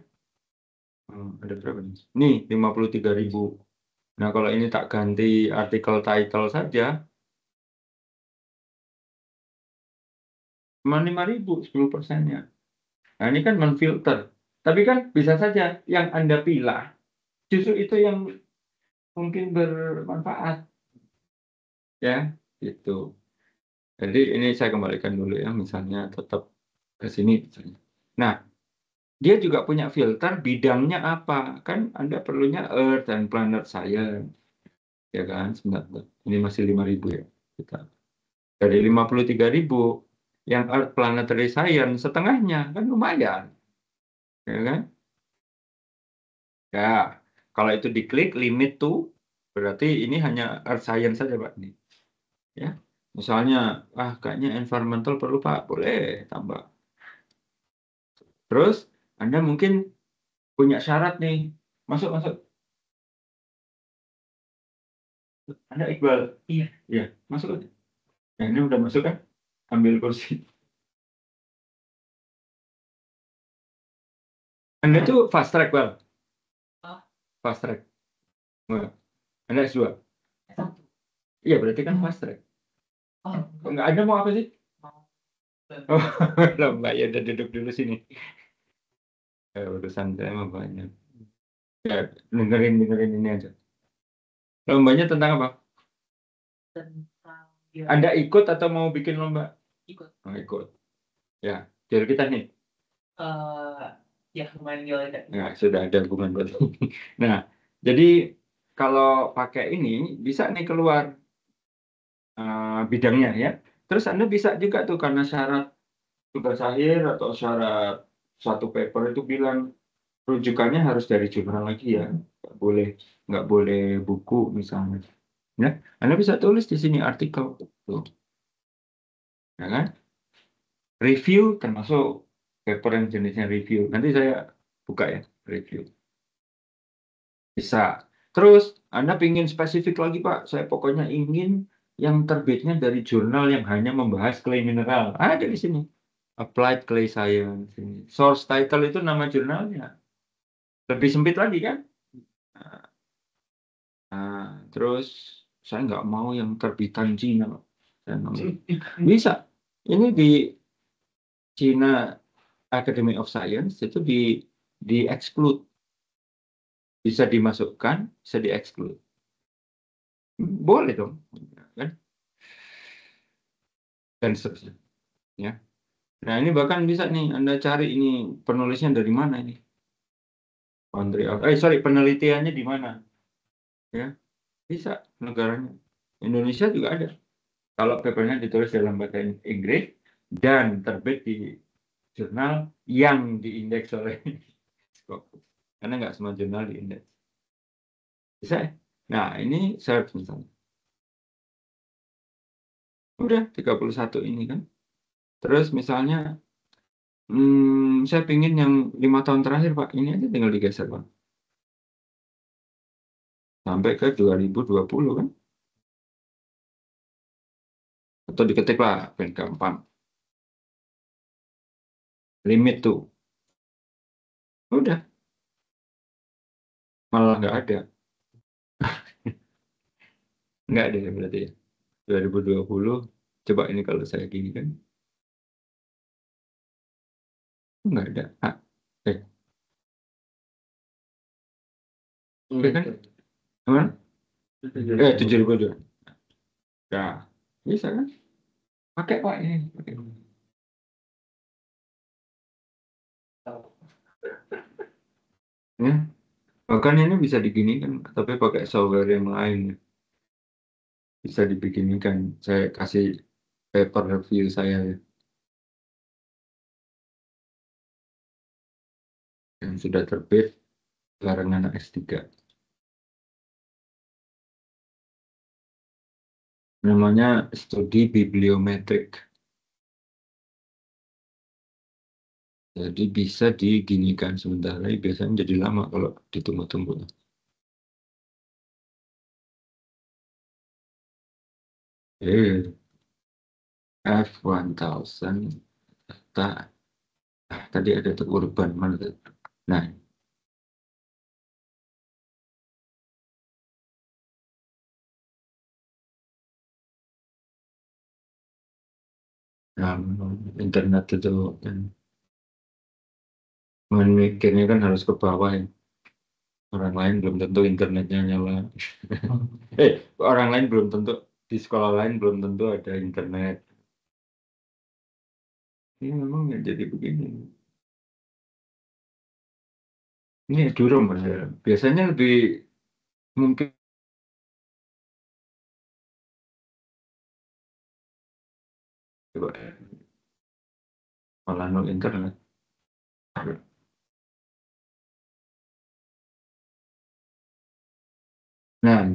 Ada berapa nih? Nih, 53.000. Nah, kalau ini tak ganti artikel title saja, 5.000, 10%-nya. Nah, ini kan menfilter. Tapi kan bisa saja yang Anda pilih, justru itu yang mungkin bermanfaat. Ya, itu. Jadi ini saya kembalikan dulu ya, misalnya tetap ke sini. Misalnya. Nah, dia juga punya filter bidangnya apa. Kan Anda perlunya Earth and Planet Science. Ya kan, sebentar. Ini masih 5.000 ya. Kita. Dari 53.000. Yang Earth Planetary Science setengahnya kan lumayan, ya kan? Ya, Kalau itu diklik limit to, berarti ini hanya earth science saja, Pak. Ini. Ya, misalnya, kayaknya environmental perlu, Pak. Boleh tambah. Terus, Anda mungkin punya syarat nih. Masuk, masuk. Anda Iqbal? Iya. Iya, masuk aja. Nah, ini udah masuk kan? Ambil kursi. Anda itu fast track, Bang? Fast track. Anda S2? S1. Iya, berarti kan fast track. Enggak, Anda mau apa sih? Oh, Mbak, ya udah duduk dulu sini. Ya, urusan saya mah banyak. Ya, dengerin ini aja. Lombanya tentang apa? Tentang... Ya. Anda ikut atau mau bikin lomba? Ikut. Oh, ikut. Ya, jadi kita nih. Ya, lumayan geologi. Nah, sudah ada hubungan betul. Nah, jadi kalau pakai ini bisa nih keluar bidangnya ya. Terus Anda bisa juga tuh karena syarat tugas akhir atau syarat satu paper itu bilang rujukannya harus dari jurnal lagi ya. Nggak boleh buku misalnya. Ya, Anda bisa tulis di sini artikel. Tuh. Ya kan? Review termasuk paper yang jenisnya review. Nanti saya buka ya, review. Bisa. Terus, Anda ingin spesifik lagi, Pak. Saya pokoknya ingin yang terbitnya dari jurnal yang hanya membahas clay mineral. Ada di sini. Applied Clay Science. Source title itu nama jurnalnya. Lebih sempit lagi, kan? Nah, terus, saya nggak mau yang terbitan Cina. Bisa. Ini di Cina Academy of Science itu di exclude, bisa dimasukkan, bisa di exclude, boleh dong, kan? Dan seterusnya, ya. Nah ini bahkan bisa nih Anda cari ini penulisnya dari mana ini, penelitiannya di mana, ya bisa negaranya. Indonesia juga ada. Kalau papernya ditulis dalam bahasa Inggris dan terbit di jurnal yang diindeks oleh Scopus. Karena nggak semua jurnal diindeks. Bisa ya? Nah, ini search misalnya. Udah, 31 ini kan. Terus misalnya, saya pingin yang 5 tahun terakhir, Pak. Ini aja tinggal digeser, Pak. Sampai ke 2020 kan. Atau diketik lah, biar gampang. Limit tuh udah malah nggak ada. Nggak ada ya berarti ya 2020. Coba ini kalau saya gini kan nggak ada. Kan teman 7.000 ya bisa kan pakai Pak ini pakai. Ya. Bahkan ini bisa diginikan, tapi pakai software yang lain. Bisa dibikinikan. Saya kasih paper review saya. Yang sudah terbit bareng anak S3. Namanya studi bibliometrik. Jadi bisa diginikan sementara, biasanya jadi lama kalau ditunggu-tunggu. F1000 data. Tadi ada terurban mana? Nah. Nah, internet itu kan mikirnya kan harus ke bawah ya. Orang lain belum tentu internetnya nyala. Orang lain belum tentu, di sekolah lain belum tentu ada internet. Ini memang nggak jadi begini. Ini durum ya. Biasanya lebih mungkin. Coba. Malah nol internet. Nah,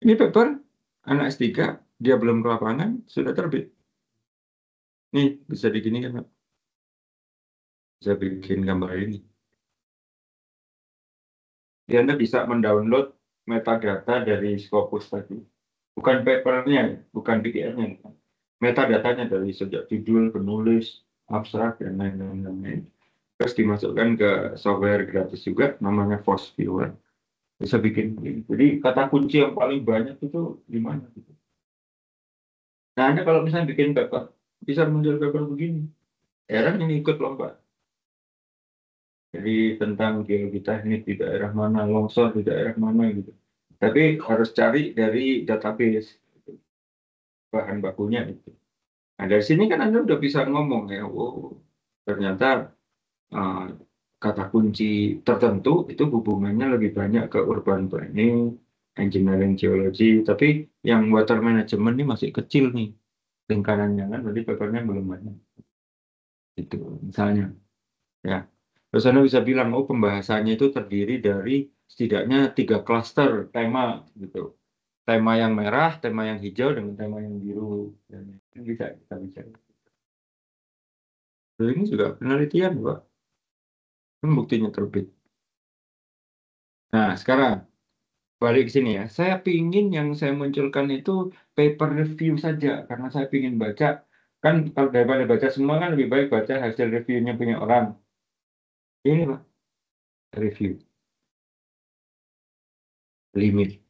ini paper anak S3, dia belum ke lapangan, sudah terbit. Nih, bisa diginikan, Pak. Bisa bikin gambar ini. Ya, Anda bisa mendownload metadata dari Scopus tadi. Bukan papernya, bukan PDF-nya. Metadatanya dari sejak judul, penulis, abstrak, dan lain-lain. Terus dimasukkan ke software gratis juga, namanya Force Viewer. Bisa bikin. Jadi kata kunci yang paling banyak itu di mana? Nah, Anda kalau misalnya bikin paper, bisa muncul paper begini. Heran ini ikut lomba. Jadi tentang geoteknik di daerah mana, longsor di daerah mana gitu. Tapi harus cari dari database bahan bakunya itu. Nah, dari sini kan Anda udah bisa ngomong ya, wow, ternyata kata kunci tertentu itu hubungannya lebih banyak ke urban planning, engineering geologi, tapi yang water management ini masih kecil nih lingkarannya kan, berarti papernya belum banyak. Itu misalnya, ya. Terus Anda bisa bilang, oh pembahasannya itu terdiri dari setidaknya 3 klaster tema gitu, tema yang merah, tema yang hijau, dengan tema yang biru, dan bisa kita bicara. Terus ini juga penelitian, Pak. Buktinya terbit. Nah, sekarang balik ke sini ya. Saya pingin yang saya munculkan itu paper review saja, karena saya pingin baca. Kan kalau daripada baca semua kan lebih baik baca hasil reviewnya punya orang. Ini Pak, review. Limit.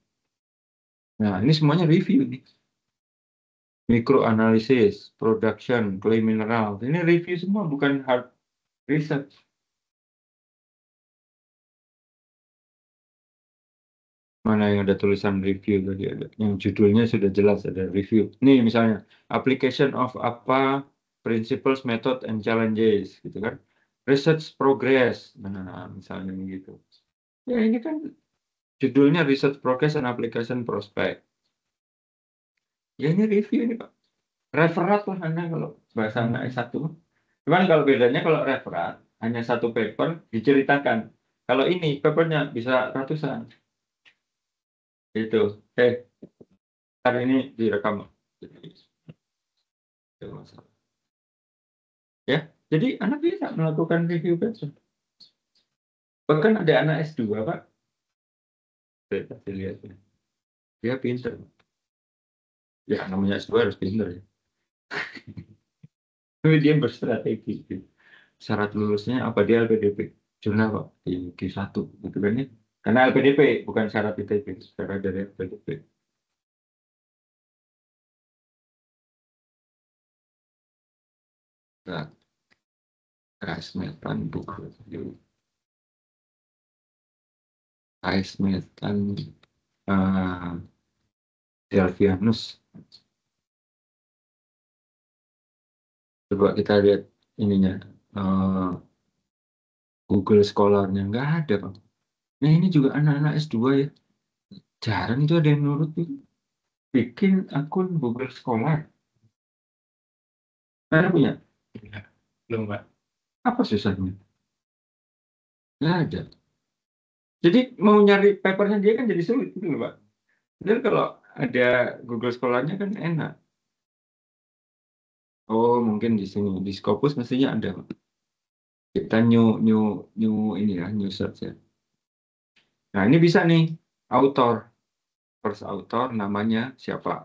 Nah, ini semuanya review nih. Mikroanalisis, production, clay mineral. Ini review semua, bukan hard research. Mana yang ada tulisan review tadi, yang judulnya sudah jelas ada review. Nih misalnya application of apa, principles, method and challenges gitu kan. Research progress. Nah, misalnya gitu. Ya ini kan judulnya research progress and application prospect. Ya ini review ini Pak. Referat lah Anda kalau bahasa anak S1. Cuman kalau bedanya kalau referat hanya satu paper diceritakan. Kalau ini papernya bisa ratusan. Itu, hari ini direkam. Ya, jadi anak bisa melakukan review besok. Bahkan ada anak S2, Pak. Saya lihat. Dia pinter. Ya, namanya S2 harus pinter ya. Tapi dia berstrategi. Syarat lulusnya apa dia LPDP? Jurnal, Pak, di Q1. Gitu kan ya. Karena LPDP bukan syarat ITB, syarat dari LPDP. Asmetan buku, Asmetan Delvianus. Coba kita lihat ininya Google Scholar-nya nggak ada, Bang. Nah ini juga anak-anak S2 ya, jarang itu ada yang nurutin bikin akun Google Scholar. Ada punya? Belum Pak. Apa susahnya? Nggak ada. Jadi mau nyari papernya dia kan jadi sulit gitu Pak. Dan kalau ada Google Scholar-nya kan enak. Oh mungkin di sini di Scopus mestinya ada Pak. Kita new ini ya, new search ya. Nah, ini bisa nih, author. First author namanya siapa?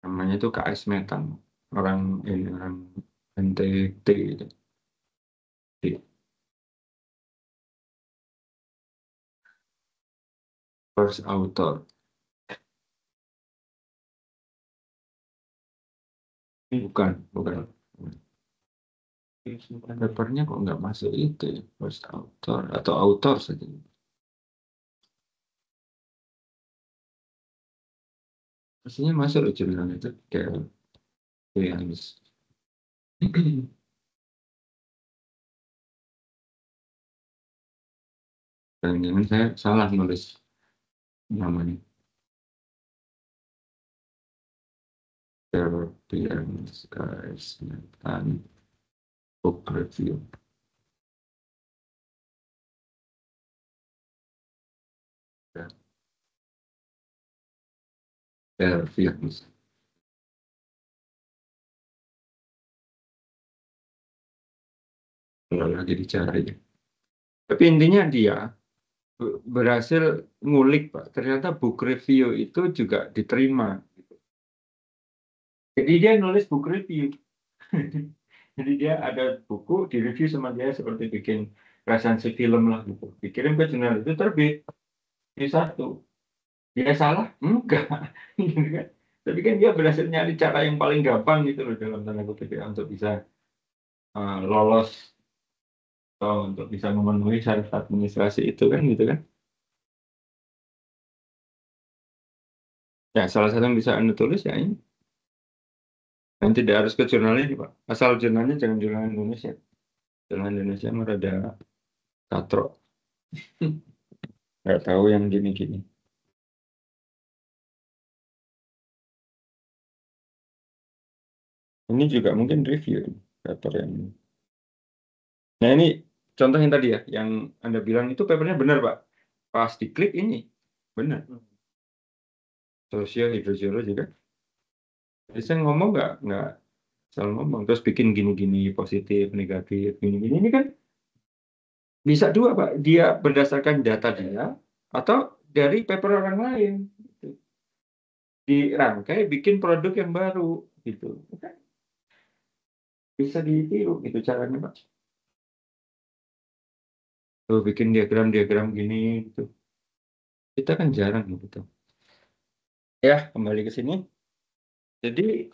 Namanya itu KS Metan. Orang ini, orang NTT. First author. Bukan. Papernya kok nggak masuk itu ya, first author atau author saja. Pastinya masuk loh jurnal itu kayak Williams. Dan jangan saya salah nulis namanya. Williams guys, book review. Celsius. Mana jadi caranya. Tapi intinya dia berhasil ngulik, Pak. Ternyata book review itu juga diterima. Jadi dia nulis book review. Jadi dia ada buku direview sama dia seperti bikin resensi film lah gitu. Dikirim ke jurnal itu terbit di satu. Dia salah? Enggak. Tapi kan dia berhasil nyari cara yang paling gampang gitu loh dalam tanda kutip untuk bisa lolos atau untuk bisa memenuhi syarat administrasi itu kan gitu kan. Ya salah satu yang bisa Anda tulis ya ini. Dan tidak harus ke jurnalnya, Pak. Asal jurnalnya jangan jurnal Indonesia. Jurnal Indonesia merada katrok. Nggak tahu yang gini-gini. Ini juga mungkin review. Paper yang... Nah, ini contoh yang tadi ya. Yang Anda bilang itu papernya benar, Pak. Pas diklik ini. Benar. Sosio hidrogeologi kan? Biasanya ngomong nggak selalu ngomong terus bikin gini-gini positif negatif gini-gini ini kan bisa dua Pak, dia berdasarkan data dia atau dari paper orang lain gitu. Dirangkai bikin produk yang baru gitu kan? Bisa ditiru itu caranya Pak tuh bikin diagram-diagram gini gitu. Kita kan jarang gitu ya kembali ke sini. Jadi,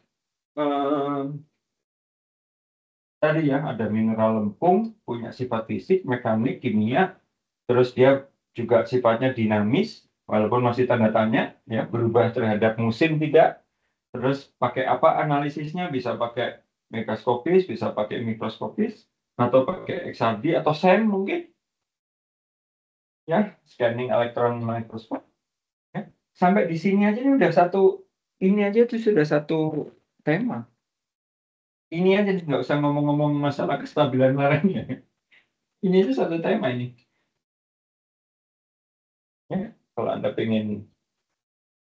tadi ya ada mineral lempung, punya sifat fisik, mekanik, kimia, terus dia juga sifatnya dinamis, walaupun masih tanda tanya, ya berubah terhadap musim tidak, terus pakai apa analisisnya, bisa pakai mikroskopis, bisa pakai mikroskopis, atau pakai XRD atau SEM mungkin, ya scanning electron microscope, ya. Sampai di sini aja ini udah satu. Ini aja tuh sudah satu tema. Ini aja nggak usah ngomong-ngomong masalah kestabilan larangnya. Ini aja satu tema ini. Ya, kalau Anda pengen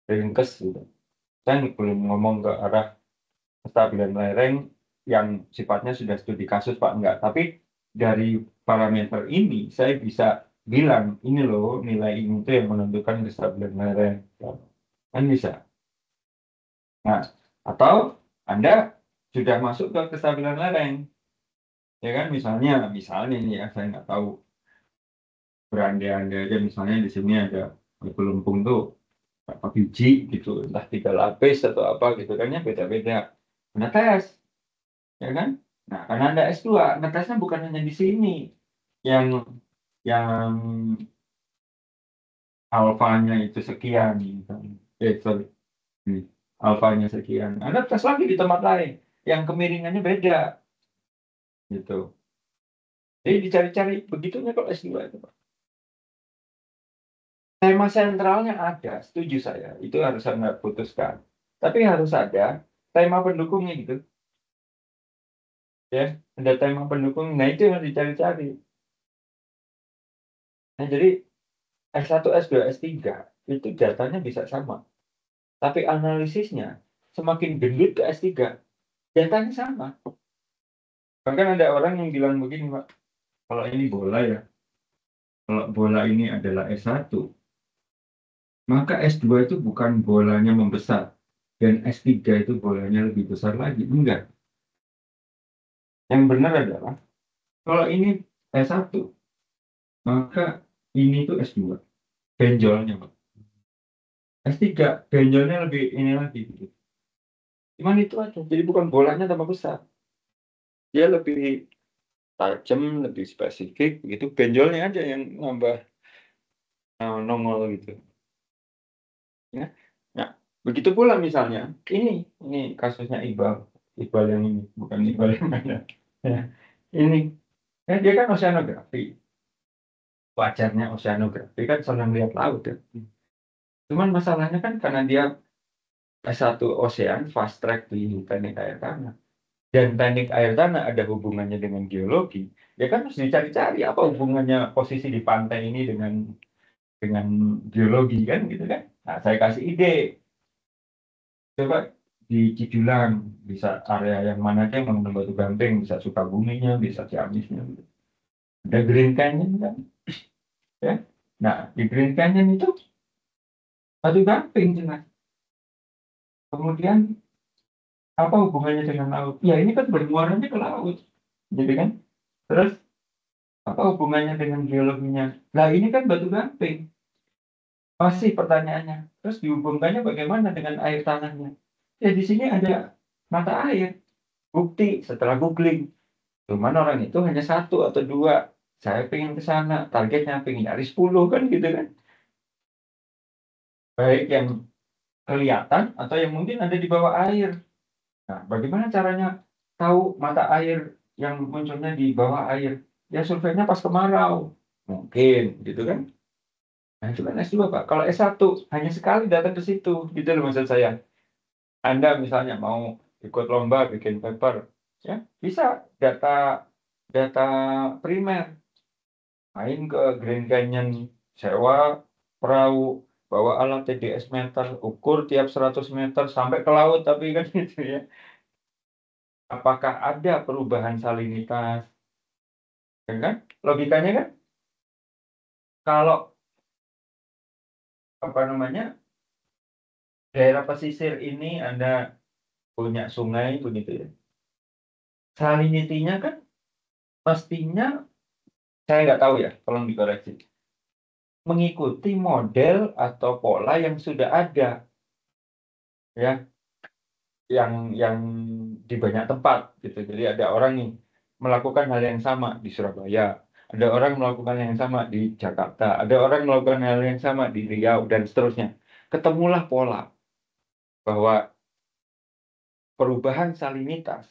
ringkes gitu. Saya belum ngomong ke arah kestabilan lereng yang sifatnya sudah studi kasus Pak enggak. Tapi dari parameter ini saya bisa bilang ini loh nilai ini tuh yang menentukan kestabilan lereng. Kan bisa. Nah, atau Anda sudah masuk ke kestabilan lereng, ya kan? Misalnya ini ya, saya nggak tahu berandai-andai aja. Misalnya di sini ada lumpung tuh berapa biji gitu, entah 3 lapis atau apa gitu kan ya, beda-beda. Anda tes, ya kan? Nah, karena Anda S2, ngetesnya bukan hanya di sini, yang alfanya itu sekian, gitu. Sorry. Alfanya sekian. Anda tes lagi di tempat lain yang kemiringannya beda. Gitu. Jadi dicari-cari begitunya kalau S2 itu, Pak. Tema sentralnya ada, setuju saya. Itu harus Anda putuskan. Tapi harus ada tema pendukungnya gitu. Ya, ada tema pendukung. Nah, itu yang dicari-cari. Nah, jadi S1, S2, S3 itu datanya bisa sama. Tapi analisisnya semakin gendut ke S3, datanya sama. Bahkan ada orang yang bilang begini, Pak. Kalau ini bola ya, kalau bola ini adalah S1, maka S2 itu bukan bolanya membesar. Dan S3 itu bolanya lebih besar lagi. Enggak. Yang benar adalah, kalau ini S1, maka ini tuh S2. Benjolnya, Pak. S3, benjolnya lebih ini lagi. Cuman itu aja. Jadi bukan bolanya tambah besar. Dia lebih tajam, lebih spesifik. Gitu. Benjolnya aja yang nambah nongol gitu. Ya. Nah, begitu pula misalnya. Ini kasusnya Iqbal. Iqbal yang ini. Bukan Iqbal yang ada. Ya. Ini. Ya, dia kan oceanografi. Wajarnya oceanografi kan senang lihat laut. Ya. Cuman masalahnya kan karena dia S1 Ocean, fast track di teknik air tanah. Dan teknik air tanah ada hubungannya dengan geologi. Ya kan harus dicari-cari apa hubungannya posisi di pantai ini dengan geologi kan gitu kan. Nah, saya kasih ide. coba di Cijulang, bisa area yang mana aja yang mengandung batu gamping, bisa Sukabuminya, bisa Ciamisnya, ada Green Canyon kan, ya. Nah di Green Canyon itu batu gamping jelas. Kemudian apa hubungannya dengan laut? Ya ini kan bermuaranya ke laut, jadi kan. Terus apa hubungannya dengan geologinya? Nah ini kan batu gamping. Masih pertanyaannya. Terus dihubungkannya bagaimana dengan air tanahnya? Ya di sini ada mata air. Bukti setelah googling. Cuman orang itu hanya satu atau dua. Saya pengen ke sana. Targetnya pengen nyari 10 kan gitu kan. Baik yang kelihatan atau yang mungkin ada di bawah air. Nah bagaimana caranya tahu mata air yang munculnya di bawah air? Ya surveinya pas kemarau mungkin gitu kan. Nah itu kan S2 Pak. Kalau S1 hanya sekali datang ke situ gitu loh maksud saya. Anda misalnya mau ikut lomba bikin paper ya, bisa data primer, main ke Grand Canyon, sewa perahu, bawa alat TDS meter, ukur tiap 100 meter sampai ke laut tapi kan gitu ya. Apakah ada perubahan salinitas? Kan? Logikanya kan kalau apa namanya daerah pesisir ini Anda punya sungai begitu ya, salinitinya kan pastinya saya nggak tahu ya, tolong dikoreksi, mengikuti model atau pola yang sudah ada ya, yang di banyak tempat gitu. Jadi ada orang nih melakukan hal yang sama di Surabaya, ada orang melakukan yang sama di Jakarta, ada orang melakukan hal yang sama di Riau, dan seterusnya. Ketemulah pola bahwa perubahan salinitas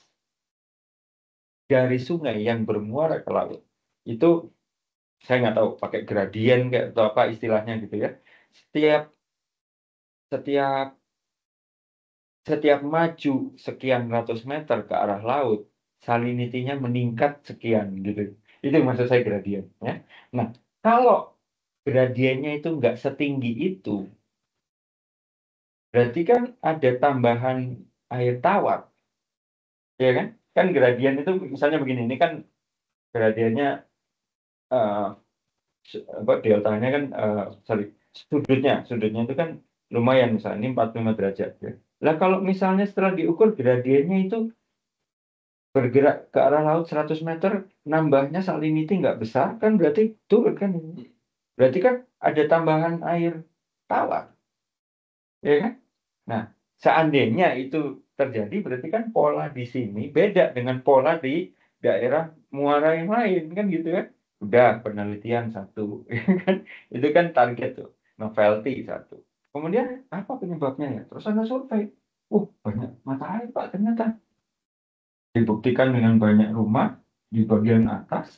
dari sungai yang bermuara ke laut itu, saya nggak tahu pakai gradien kayak atau apa istilahnya gitu ya. Setiap maju sekian ratus meter ke arah laut, salinitinya meningkat sekian gitu. Itu maksud saya gradien ya. Nah, kalau gradiennya itu nggak setinggi itu, berarti kan ada tambahan air tawar. Ya kan? Kan gradien itu misalnya begini, ini kan gradiennya deltanya kan sudutnya itu kan lumayan, misalnya ini 45 derajat ya. Lah kalau misalnya setelah diukur gradiennya itu bergerak ke arah laut 100 meter, nambahnya saliniti nggak besar, kan berarti turun kan. Berarti kan ada tambahan air tawar. Ya kan? Nah, seandainya itu terjadi, berarti kan pola di sini beda dengan pola di daerah muara yang lain, kan gitu kan. Udah, penelitian satu. Kan? Itu kan target tuh, novelty satu. Kemudian, apa penyebabnya ya? Terus Anda survei. Banyak mata air, Pak, ternyata. Dibuktikan dengan banyak rumah di bagian atas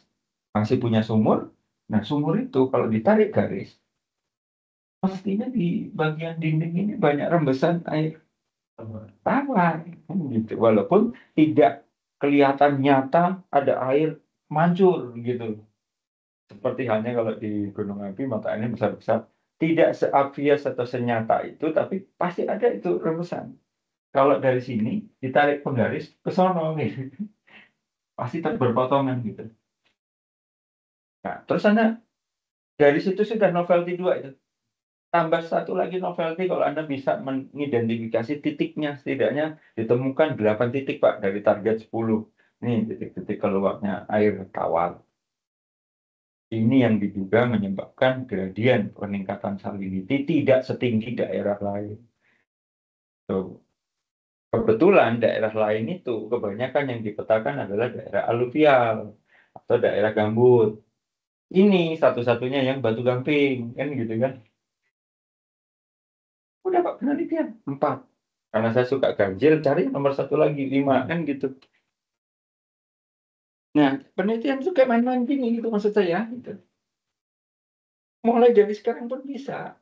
masih punya sumur. Nah sumur itu kalau ditarik garis pastinya di bagian dinding ini banyak rembesan air tawar gitu, walaupun tidak kelihatan nyata ada air mancur gitu. Seperti halnya kalau di gunung api mata airnya besar-besar, tidak se-obvious atau senyata itu, tapi pasti ada itu rembesan. Kalau dari sini ditarik penggaris ke sono gitu. Pasti berpotongan gitu. Nah, terus Anda dari situ sudah novelty 2 itu. Tambah satu lagi novelty kalau Anda bisa mengidentifikasi titiknya, setidaknya ditemukan 8 titik Pak dari target 10. Nih titik-titik keluarnya air tawar. Ini yang diduga menyebabkan gradien peningkatan saliniti tidak setinggi daerah lain. Tuh. Kebetulan daerah lain itu kebanyakan yang dipetakan adalah daerah aluvial atau daerah gambut. Ini satu-satunya yang batu gamping, kan gitu kan. Udah Pak, penelitian 4. Karena saya suka ganjil, cari nomor satu lagi 5, kan gitu. Nah, penelitian suka main-main gini gitu maksud saya. Gitu. Mulai dari sekarang pun bisa.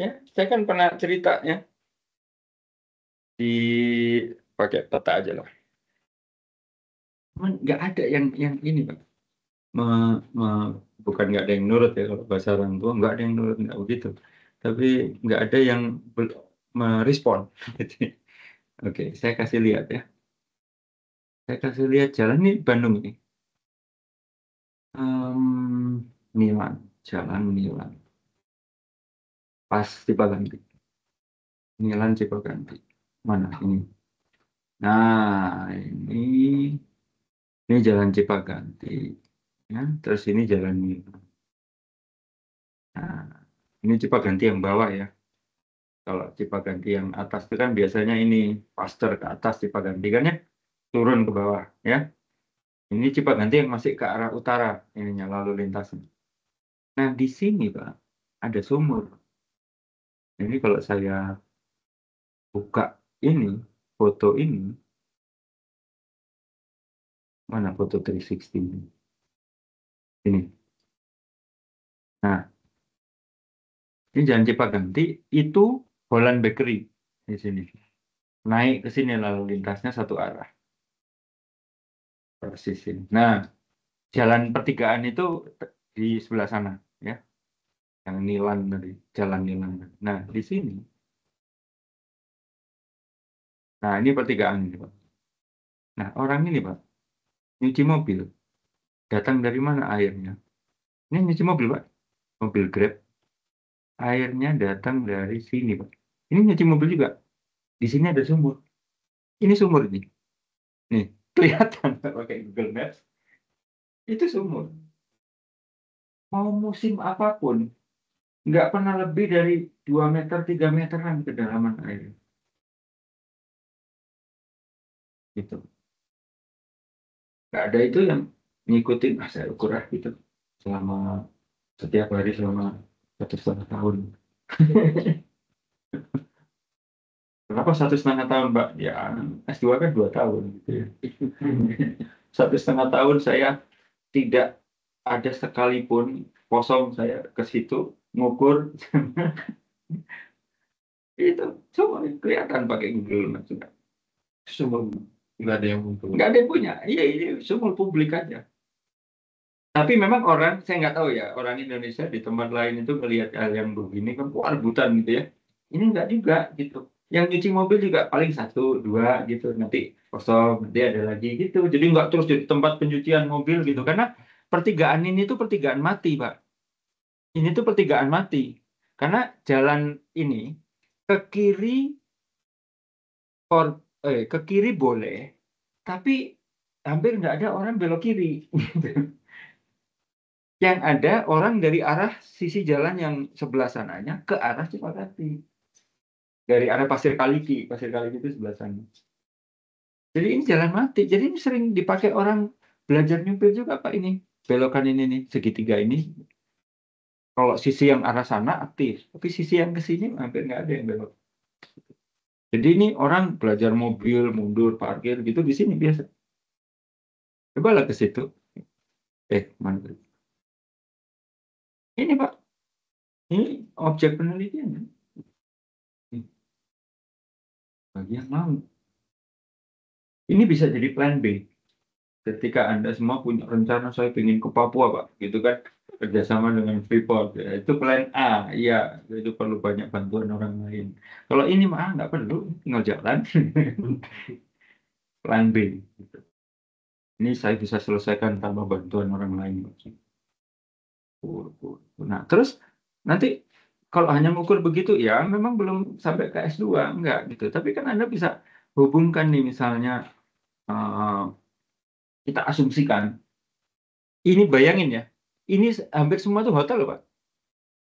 Ya, saya kan pernah ceritanya. Di pakai peta aja lah, cuman nggak ada yang ini Pak, bukan nggak ada yang nurut ya, kalau bahasa orang tua nggak ada yang nurut, nggak begitu, tapi nggak ada yang merespon. Oke, saya kasih lihat ya. Saya kasih lihat jalan ini Bandung ini. Milan, jalan Milan. Pas Cipaganti. Milan Cipaganti. Mana ini? Nah, ini jalan Cipaganti. Ya, terus ini jalan Milan. Nah, ini Cipaganti yang bawah ya. Kalau Cipaganti yang atas itu kan biasanya ini pasteur ke atas, Cipaganti kan ya turun ke bawah ya. Ini Cipaganti yang masih ke arah utara ininya lalu lintasnya. Nah di sini Pak ada sumur. Ini kalau saya buka ini foto ini, mana foto 360 ini? Ini. Nah ini jalan Cipaganti itu Holland Bakery di sini. Naik ke sini lalu lintasnya satu arah. Persis ini. Nah, jalan pertigaan itu di sebelah sana ya. Yang Nilan tadi, jalan Nilan. Nah, di sini. Nah, ini pertigaan ini, Pak. Nah, orang ini, Pak, nyuci mobil. Datang dari mana airnya? Ini nyuci mobil, Pak. Mobil Grab. Airnya datang dari sini, Pak. Ini nyuci mobil juga. Di sini ada sumur. Ini sumur ini. Nih, kelihatan Pak, pakai Google Maps. Itu sumur. Mau musim apapun, nggak pernah lebih dari 2 meter, 3 meteran kedalaman air. Gitu. Nggak ada itu yang ngikutin, saya ukur gitu. Selama, setiap hari selama 1,5 tahun. Kenapa 1,5 tahun, Mbak? Ya, S2 kan 2 tahun. Gitu ya. 1,5 tahun saya tidak ada sekalipun kosong saya ke situ, ngukur. Itu, cuma kelihatan pakai Google Maps. Sumber, nggak ada yang punya. Nggak ada yang punya, iya ini sumber publik aja. Tapi memang orang, saya nggak tahu ya, orang Indonesia di tempat lain itu melihat hal yang begini kan, wah rebutan gitu ya. Ini nggak juga gitu. Yang nyuci mobil juga paling 1, 2 gitu, nanti kosong, nanti ada lagi gitu. Jadi nggak terus jadi tempat pencucian mobil gitu, karena pertigaan ini tuh pertigaan mati, Pak. Ini tuh pertigaan mati, karena jalan ini ke kiri boleh, tapi hampir nggak ada orang belok kiri. Gitu. Yang ada orang dari arah sisi jalan yang sebelah sananya ke arah Cipaganti. Dari arah Pasir Kaliki itu sebelah sana. Jadi ini jalan mati. Jadi ini sering dipakai orang belajar nyupir juga Pak ini. Belokan ini nih, segitiga ini. Kalau sisi yang arah sana aktif, tapi sisi yang ke sini hampir nggak ada yang belok. Jadi ini orang belajar mobil, mundur, parkir gitu di sini biasa. Cobalah ke situ. Mana? Ini Pak. Ini objek penelitian. Bagian laut. Ini bisa jadi plan B. Ketika Anda semua punya rencana, saya ingin ke Papua, Pak. Gitu kan, kerjasama dengan Freeport. Ya. Itu plan A. Iya, itu perlu banyak bantuan orang lain. Kalau ini mah nggak perlu, tinggal jalan. Plan B. Gitu. Ini saya bisa selesaikan tanpa bantuan orang lain. Nah, terus nanti kalau hanya mengukur begitu, ya memang belum sampai ke S2, enggak gitu. Tapi kan Anda bisa hubungkan nih misalnya, kita asumsikan, ini bayangin ya, ini hampir semua tuh hotel loh Pak.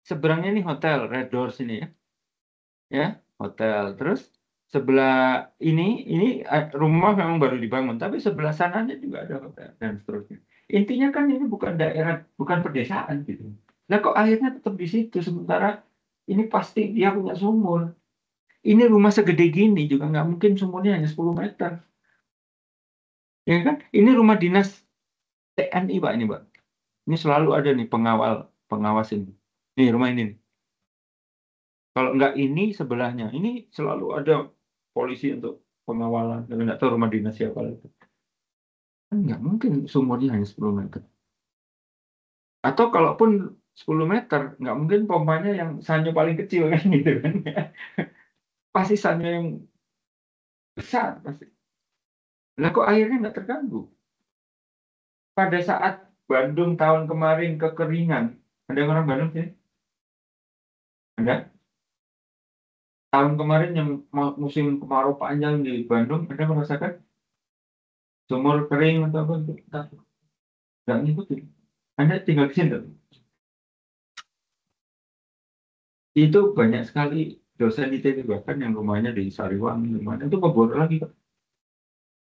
Seberangnya ini hotel, Red Doors ini ya. Ya, hotel. Terus sebelah ini rumah memang baru dibangun, tapi sebelah sananya juga ada hotel dan seterusnya. Intinya kan ini bukan daerah, bukan pedesaan gitu. Nah kok akhirnya tetap di situ, sementara ini pasti dia punya sumur. Ini rumah segede gini juga nggak mungkin sumurnya hanya 10 meter. Ya kan? Ini rumah dinas TNI Pak ini Pak. Ini selalu ada nih pengawas ini. Nih rumah ini nih. Kalau nggak ini sebelahnya, ini selalu ada polisi untuk pengawalan. Kalau nggak tahu rumah dinas siapa itu. Kan nggak mungkin sumurnya hanya 10 meter. Atau kalaupun 10 meter, nggak mungkin pompanya yang sanyo paling kecil kan gitu kan. pasti sahamnya yang besar pasti. Lah kok akhirnya nggak terganggu? Pada saat Bandung tahun kemarin kekeringan, ada yang orang Bandung sini? Ada? Tahun kemarin yang musim kemarau panjang di Bandung, ada merasakan sumur kering atau apa? Nggak ngikutin. Anda tinggal di sini. Itu banyak sekali dosen ITB bahkan yang rumahnya di Sariwangi, rumahnya itu kebor lagi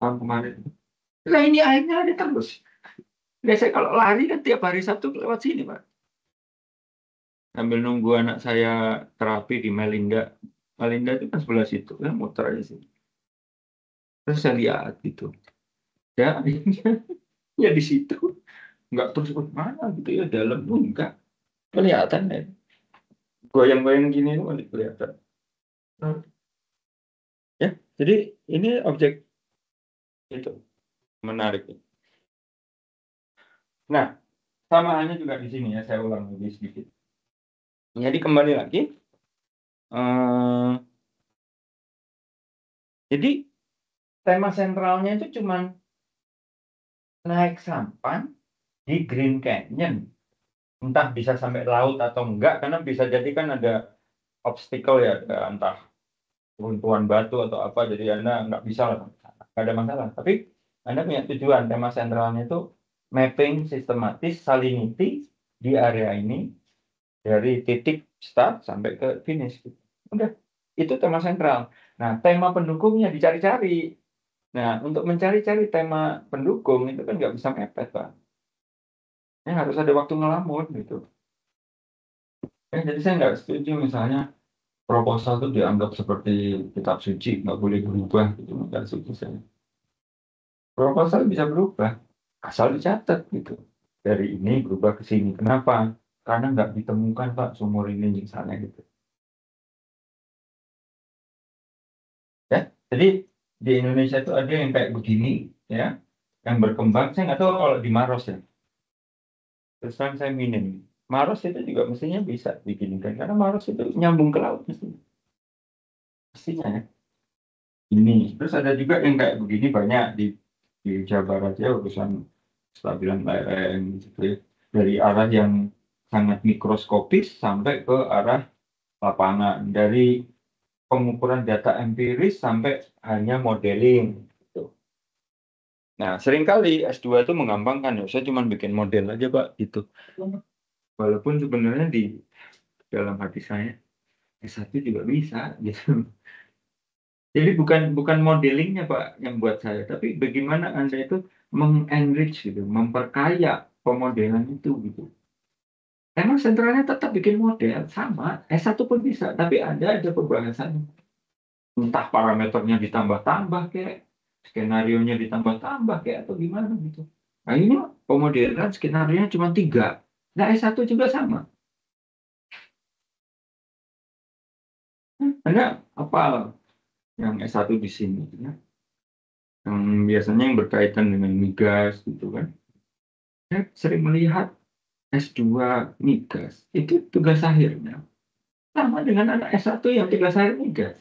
tahun kemarin. Nah ini airnya ada terus. Biasanya kalau lari kan tiap hari Sabtu lewat sini, Pak. Sambil nunggu anak saya terapi di Melinda. Melinda itu kan sebelah situ, kan muter aja sini. Terus saya lihat gitu. Ya, ya di situ. Nggak terus kemana gitu ya, dalam pun nggak. Kelihatan ya. Goyang-goyang gini itu masih kelihatan. Ya, jadi ini objek itu menarik. Nah, samaannya juga di sini ya, saya ulang lagi sedikit. Jadi kembali lagi. Jadi tema sentralnya itu cuman naik sampan di Green Canyon, entah bisa sampai laut atau enggak, karena bisa jadi kan ada obstacle ya, entah runtuhan batu atau apa, jadi Anda nggak bisa lah, nggak ada masalah. Tapi Anda punya tujuan, tema sentralnya itu mapping sistematis salinity di area ini dari titik start sampai ke finish. Udah, itu tema sentral. Nah, tema pendukungnya dicari-cari. Nah, untuk mencari-cari tema pendukung itu kan nggak bisa mepet, Pak. Ya, harus ada waktu ngelamun gitu. Ya, jadi saya nggak setuju misalnya proposal itu dianggap seperti kitab suci, nggak boleh berubah gitu, nggak setuju saya. Proposal bisa berubah asal dicatat gitu. Dari ini berubah ke sini. Kenapa? Karena nggak ditemukan Pak sumur ini misalnya gitu. Ya, jadi di Indonesia itu ada yang kayak begini ya, yang berkembang. Saya nggak tahu kalau di Maros ya. Terus kan saya minim. Maros itu juga mestinya bisa dibikinkan. Karena Maros itu nyambung ke laut mestinya. Mestinya ya. Ini. Terus ada juga yang kayak begini banyak di Jawa Barat ya. Urusan stabilan lereng. Gitu ya. Dari arah yang sangat mikroskopis sampai ke arah lapangan. Dari pengukuran data empiris sampai hanya modeling. Nah, seringkali S2 itu menggampangkan, ya saya cuma bikin model aja, Pak, gitu. Walaupun sebenarnya di dalam hati saya, S1 juga bisa, gitu. Jadi bukan modelingnya, Pak, yang buat saya, tapi bagaimana Anda itu mengenrich, gitu, memperkaya pemodelan itu, gitu. Emang sentralnya tetap bikin model, sama, S1 pun bisa, tapi Anda ada pembahasannya. Entah parameternya ditambah-tambah, kayak skenario-nya ditambah-tambah kayak atau gimana gitu. Nah ini pemodelan skenario-nya cuma 3. Nah S1 juga sama. Anda apa yang S1 di sini ya? Yang biasanya yang berkaitan dengan migas gitu kan. Saya sering melihat S2 migas itu tugas akhirnya sama dengan anak S1 yang tugas akhir migas.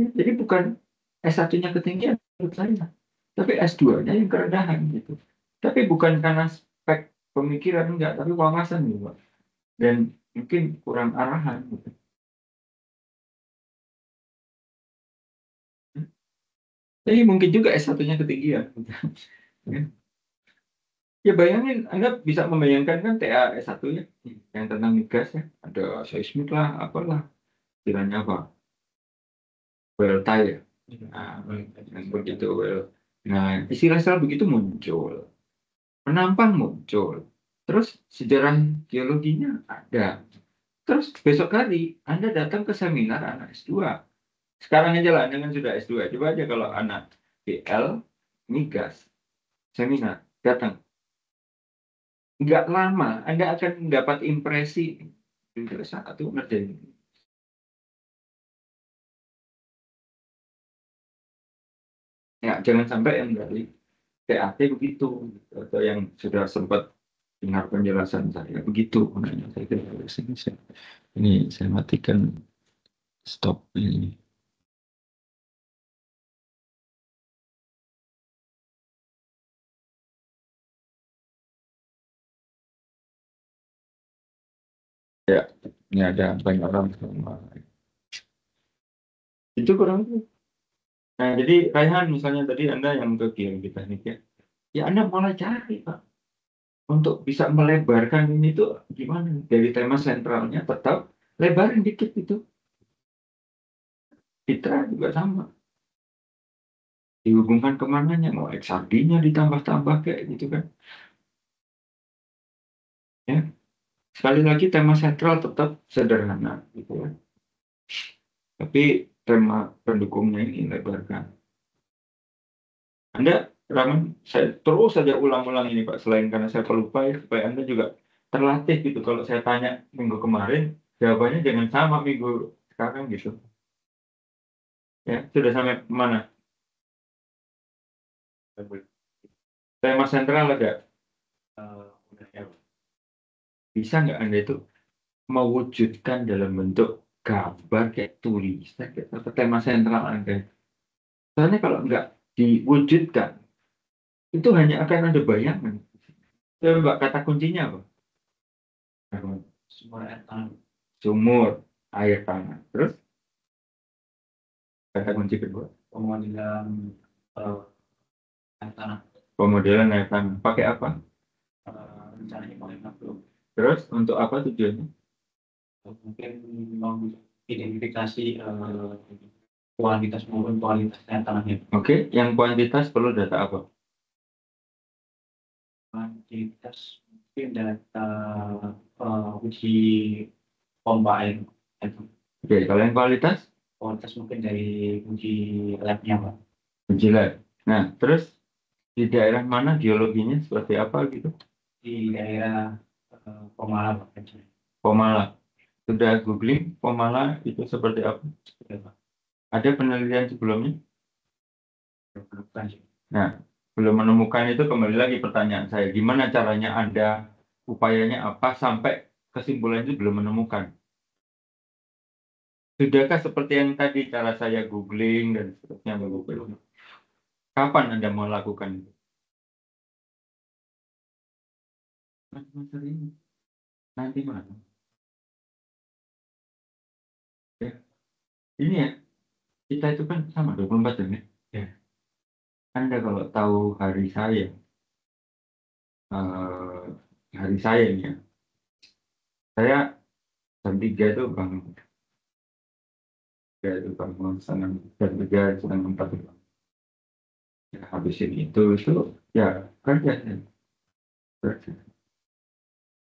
Jadi bukan S1-nya ketinggian menurut saya, tapi S2-nya yang kerendahan gitu. Tapi bukan karena aspek pemikiran enggak, tapi wawasan juga. Gitu. Dan mungkin kurang arahan gitu. Jadi mungkin juga S1-nya ketinggian. Gitu. Ya bayangin, Anda bisa membayangkan kan TA S1-nya yang tentang migas ya, ada seismik lah, apalah, kiranya apa. Weltai ya, nah, begitu. Nah, istilah-istilah begitu muncul, penampang muncul, terus sejarah geologinya ada. Terus besok hari Anda datang ke seminar anak S2. Sekarang aja lah, Anda kan sudah S2, coba aja kalau anak BL migas seminar datang, nggak lama Anda akan mendapat impresi interesan atau ngerjain. Ya, jangan sampai yang dari TAT begitu, atau yang sudah sempat dengar penjelasan saya begitu makanya saya kira ini saya matikan stop ini. Ya, ini ada banyak orang sama. Itu kurang lebih. Nah, jadi Raihan misalnya tadi Anda yang ke geologi teknik ya. Ya Anda mulai cari Pak. Untuk bisa melebarkan ini tuh gimana? Dari tema sentralnya tetap lebarin dikit itu. Fitra juga sama. Dihubungkan kemananya, mau eksaginya ditambah-tambah kayak gitu kan. Ya. Sekali lagi tema sentral tetap sederhana gitu ya. Tapi tema pendukungnya ini lebarkan. Anda Raman, saya terus saja ulang-ulang ini Pak, selain karena saya pelupa ya, supaya Anda juga terlatih gitu. Kalau saya tanya minggu kemarin, jawabannya jangan sama minggu sekarang gitu. Ya, sudah sampai mana? Tema sentral ada. Bisa nggak Anda itu mewujudkan dalam bentuk gambar kayak tulisan atau tema sentral Anda? Soalnya kalau nggak diwujudkan, itu hanya akan ada bayangan. Coba kata kuncinya apa? Sumur air tanah. Sumur air tanah. Terus? Kata kunci kedua? Pemodelan air tanah. Pemodelan air tanah. Pakai apa? Rencana ekonomi makro. Terus untuk apa tujuannya? Mungkin identifikasi kualitas maupun kualitas air tanahnya. Oke, yang kuantitas perlu data apa? Kuantitas mungkin data uji pompa air. Oke, kalau yang kualitas? Kualitas mungkin dari uji labnya, Pak. Uji lab. Nah, terus di daerah mana geologinya seperti apa gitu? Di daerah Pemala. Pemala. Sudah googling Pemala itu seperti apa? Ada penelitian sebelumnya? Nah, belum menemukan itu kembali lagi pertanyaan saya. Gimana caranya Anda, upayanya apa sampai kesimpulan itu belum menemukan? Sudahkah seperti yang tadi cara saya googling dan seterusnya? Kapan Anda mau lakukan itu? Nanti mana? Ya. Ini ya, kita itu kan sama 24 jam ya? Ya. Anda kalau tahu hari saya ini ya, saya jam 3 itu bangun. Setengah 4 itu. Ya, habisin itu ya kerja.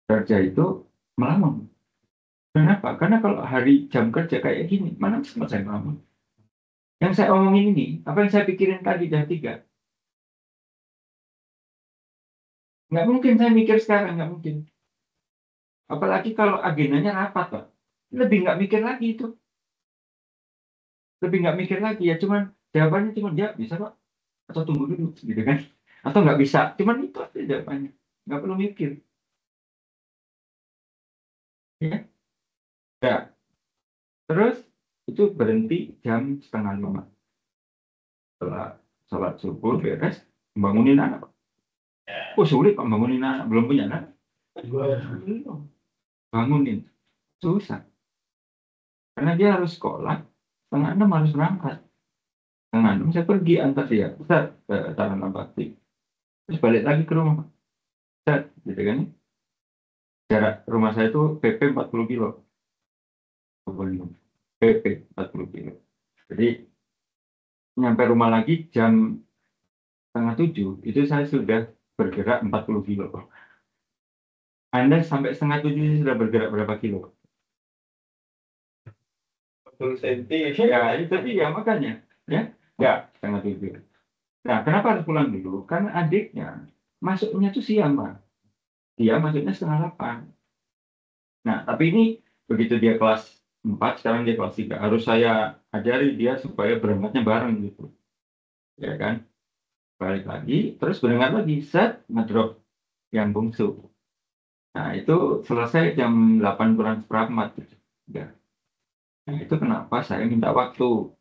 Kerja itu melamun. Kenapa? Karena kalau hari jam kerja kayak gini, mana sempat saya melamun. Yang saya omongin ini, apa yang saya pikirin tadi jam 3. Nggak mungkin saya mikir sekarang, nggak mungkin. Apalagi kalau agendanya rapat, Pak. Lebih nggak mikir lagi itu. Lebih nggak mikir lagi, ya cuman jawabannya cuman ya bisa, Pak. Atau tunggu dulu, gitu kan. Atau nggak bisa, cuman itu aja jawabannya. Nggak perlu mikir. Ya. Ya, terus itu berhenti jam 4:30. Setelah sholat subuh beres, bangunin anak. Oh sulit Pak bangunin anak, belum punya anak. Bangunin susah, karena dia harus sekolah. 5:30 harus berangkat. 5:30 saya pergi antar dia, besar Taman Bakti. Terus balik lagi ke rumah, besar, gitu kan? Jarak rumah saya itu PP 40 kilo. PP 40 kilo. Jadi, nyampe rumah lagi jam 6:30, itu saya sudah bergerak 40 kilo. Anda sampai 6:30 sudah bergerak berapa kilo? 40 cm. Ya, itu dia makanya. Ya, ya 6:30. Nah, kenapa harus pulang dulu? Karena adiknya masuknya itu siang, Pak. Dia maksudnya 7:30. Nah, tapi ini begitu dia kelas 4, sekarang dia kelas 3. Harus saya ajari dia supaya berangkatnya bareng gitu. Ya kan? Balik lagi, terus berangkat lagi. Set, ngedrop yang bungsu. Nah, itu selesai jam 8 kurang seperempat. Nah, itu kenapa saya minta waktu.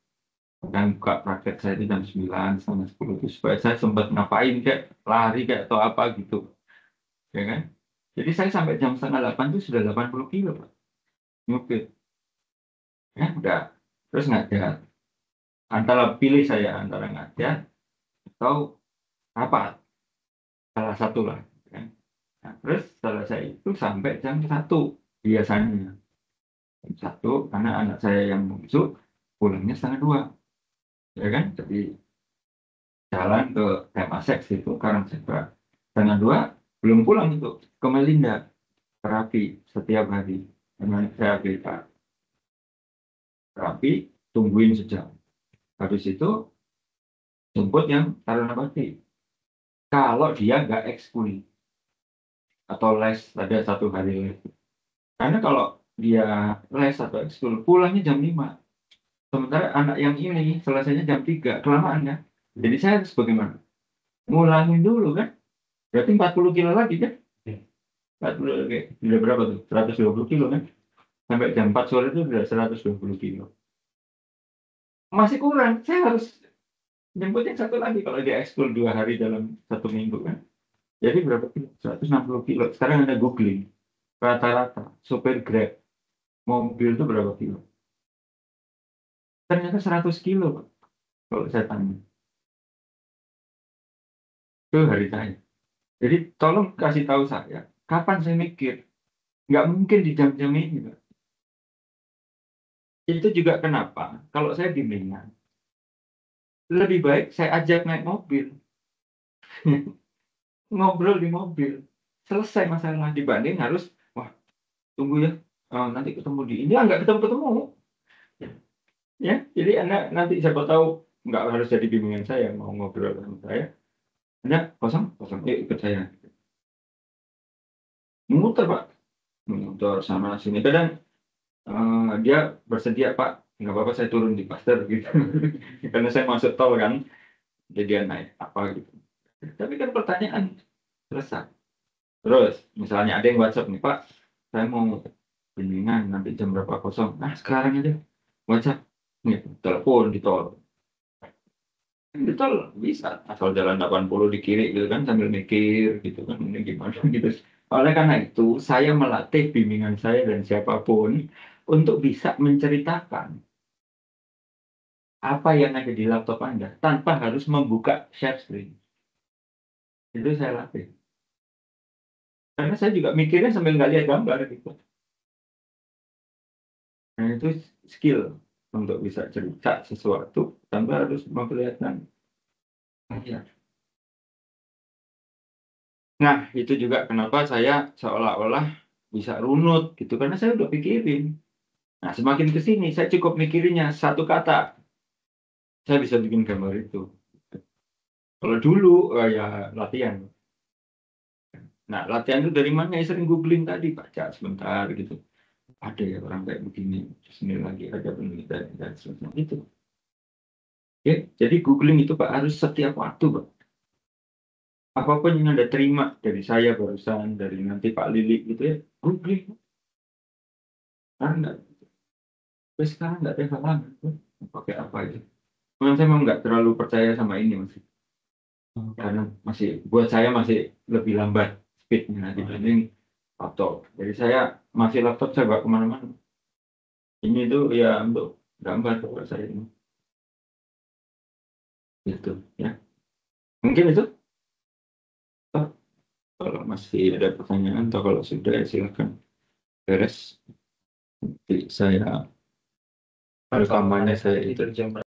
Dan buka praktek saya itu jam 9 sampai 10 itu supaya saya sempat ngapain kayak lari kayak atau apa gitu. Ya kan? Jadi saya sampai jam 7:30 itu sudah 80 kilo, Pak. Nyupir. Ya, udah. Terus ngajar. Antara pilih saya antara ngajar atau rapat. Salah satu lah. Nah, terus selesai itu sampai jam 1 biasanya. Jam 1 karena anak saya yang bungsu pulangnya 1:30, ya kan? Jadi jalan ke Temasek itu Karangsetra 1:30 belum pulang itu ke Melinda terapi setiap hari. Karena saya berikan terapi tungguin sejam. Habis itu jemput yang Taruna Bakti. Kalau dia nggak ekskul atau les, ada satu hari les. Karena kalau dia les atau ekskul pulangnya jam 5. Sementara anak yang ini selesainya jam 3, kelamaan ya. Jadi saya harus bagaimana? Ngulangin dulu kan? Berarti 40 kilo lagi kan? 40 oke. Sudah berapa tuh? 120 kilo kan? Sampai jam 4 sore itu sudah 120 kilo. Masih kurang, saya harus jemputnya satu lagi kalau dia ekskul 2 hari dalam 1 minggu kan. Jadi berapa kilo? 160 kilo. Sekarang ada googling. Rata-rata sopir Grab mobil itu berapa kilo? Ternyata 100 kilo, Pak. Kalau saya tanya. Itu hari saya. Jadi tolong kasih tahu saya, kapan saya mikir? Nggak mungkin di jam-jam ini, Pak. Itu juga kenapa kalau saya bimbingan, lebih baik saya ajak naik mobil. Ngobrol di mobil, selesai masalah, dibanding harus wah tunggu ya, nanti ketemu di ini, nggak ketemu ya. Jadi Anda nanti siapa tahu nggak harus jadi bimbingan saya, mau ngobrol sama saya, Anda kosong yuk ikut saya, muter Pak, muter sana sini. Kadang dia bersedia, Pak nggak apa-apa saya turun di Pasteur gitu. Karena saya masuk tol kan, jadi dia naik apa gitu. Tapi kan pertanyaan selesai. Terus misalnya ada yang WhatsApp nih, Pak saya mau bimbingan nanti jam berapa kosong. Nah sekarang aja WhatsApp nih, telepon di tol. Di tol bisa asal jalan 80 di kiri gitu kan, sambil mikir gitu kan, ini gimana gitu. Oleh karena itu saya melatih bimbingan saya dan siapapun untuk bisa menceritakan apa yang ada di laptop Anda tanpa harus membuka share screen. Itu saya latih. Karena saya juga mikirnya sambil nggak lihat gambar gitu. Nah, itu skill untuk bisa cerita sesuatu tanpa harus memperlihatkan. Nah, itu juga kenapa saya seolah-olah bisa runut gitu. Karena saya udah pikirin. Nah, semakin kesini saya cukup mikirinnya satu kata. Saya bisa bikin gambar itu. Kalau dulu ya latihan. Nah, latihan itu dari mana? Ya, sering googling tadi, baca sebentar gitu. Ada ya orang kayak begini, sini lagi ada penelitian dan sebagainya gitu. Oke, jadi googling itu Pak harus setiap waktu, Pak. Apapun yang Anda terima dari saya barusan, dari nanti Pak Lili gitu ya, googling. Karena sekarang nggak ada halangan gitu. Pakai apa aja. Memang saya memang nggak terlalu percaya sama ini masih. Karena masih buat saya masih lebih lambat speednya dibanding laptop. Jadi saya masih laptop saya bawa kemana-mana. Ini tuh ya untuk gambar buat saya ini. Gitu ya. Mungkin itu. Kalau masih ada pertanyaan atau kalau sudah ya silakan beres. Nanti saya rekamannya saya itu.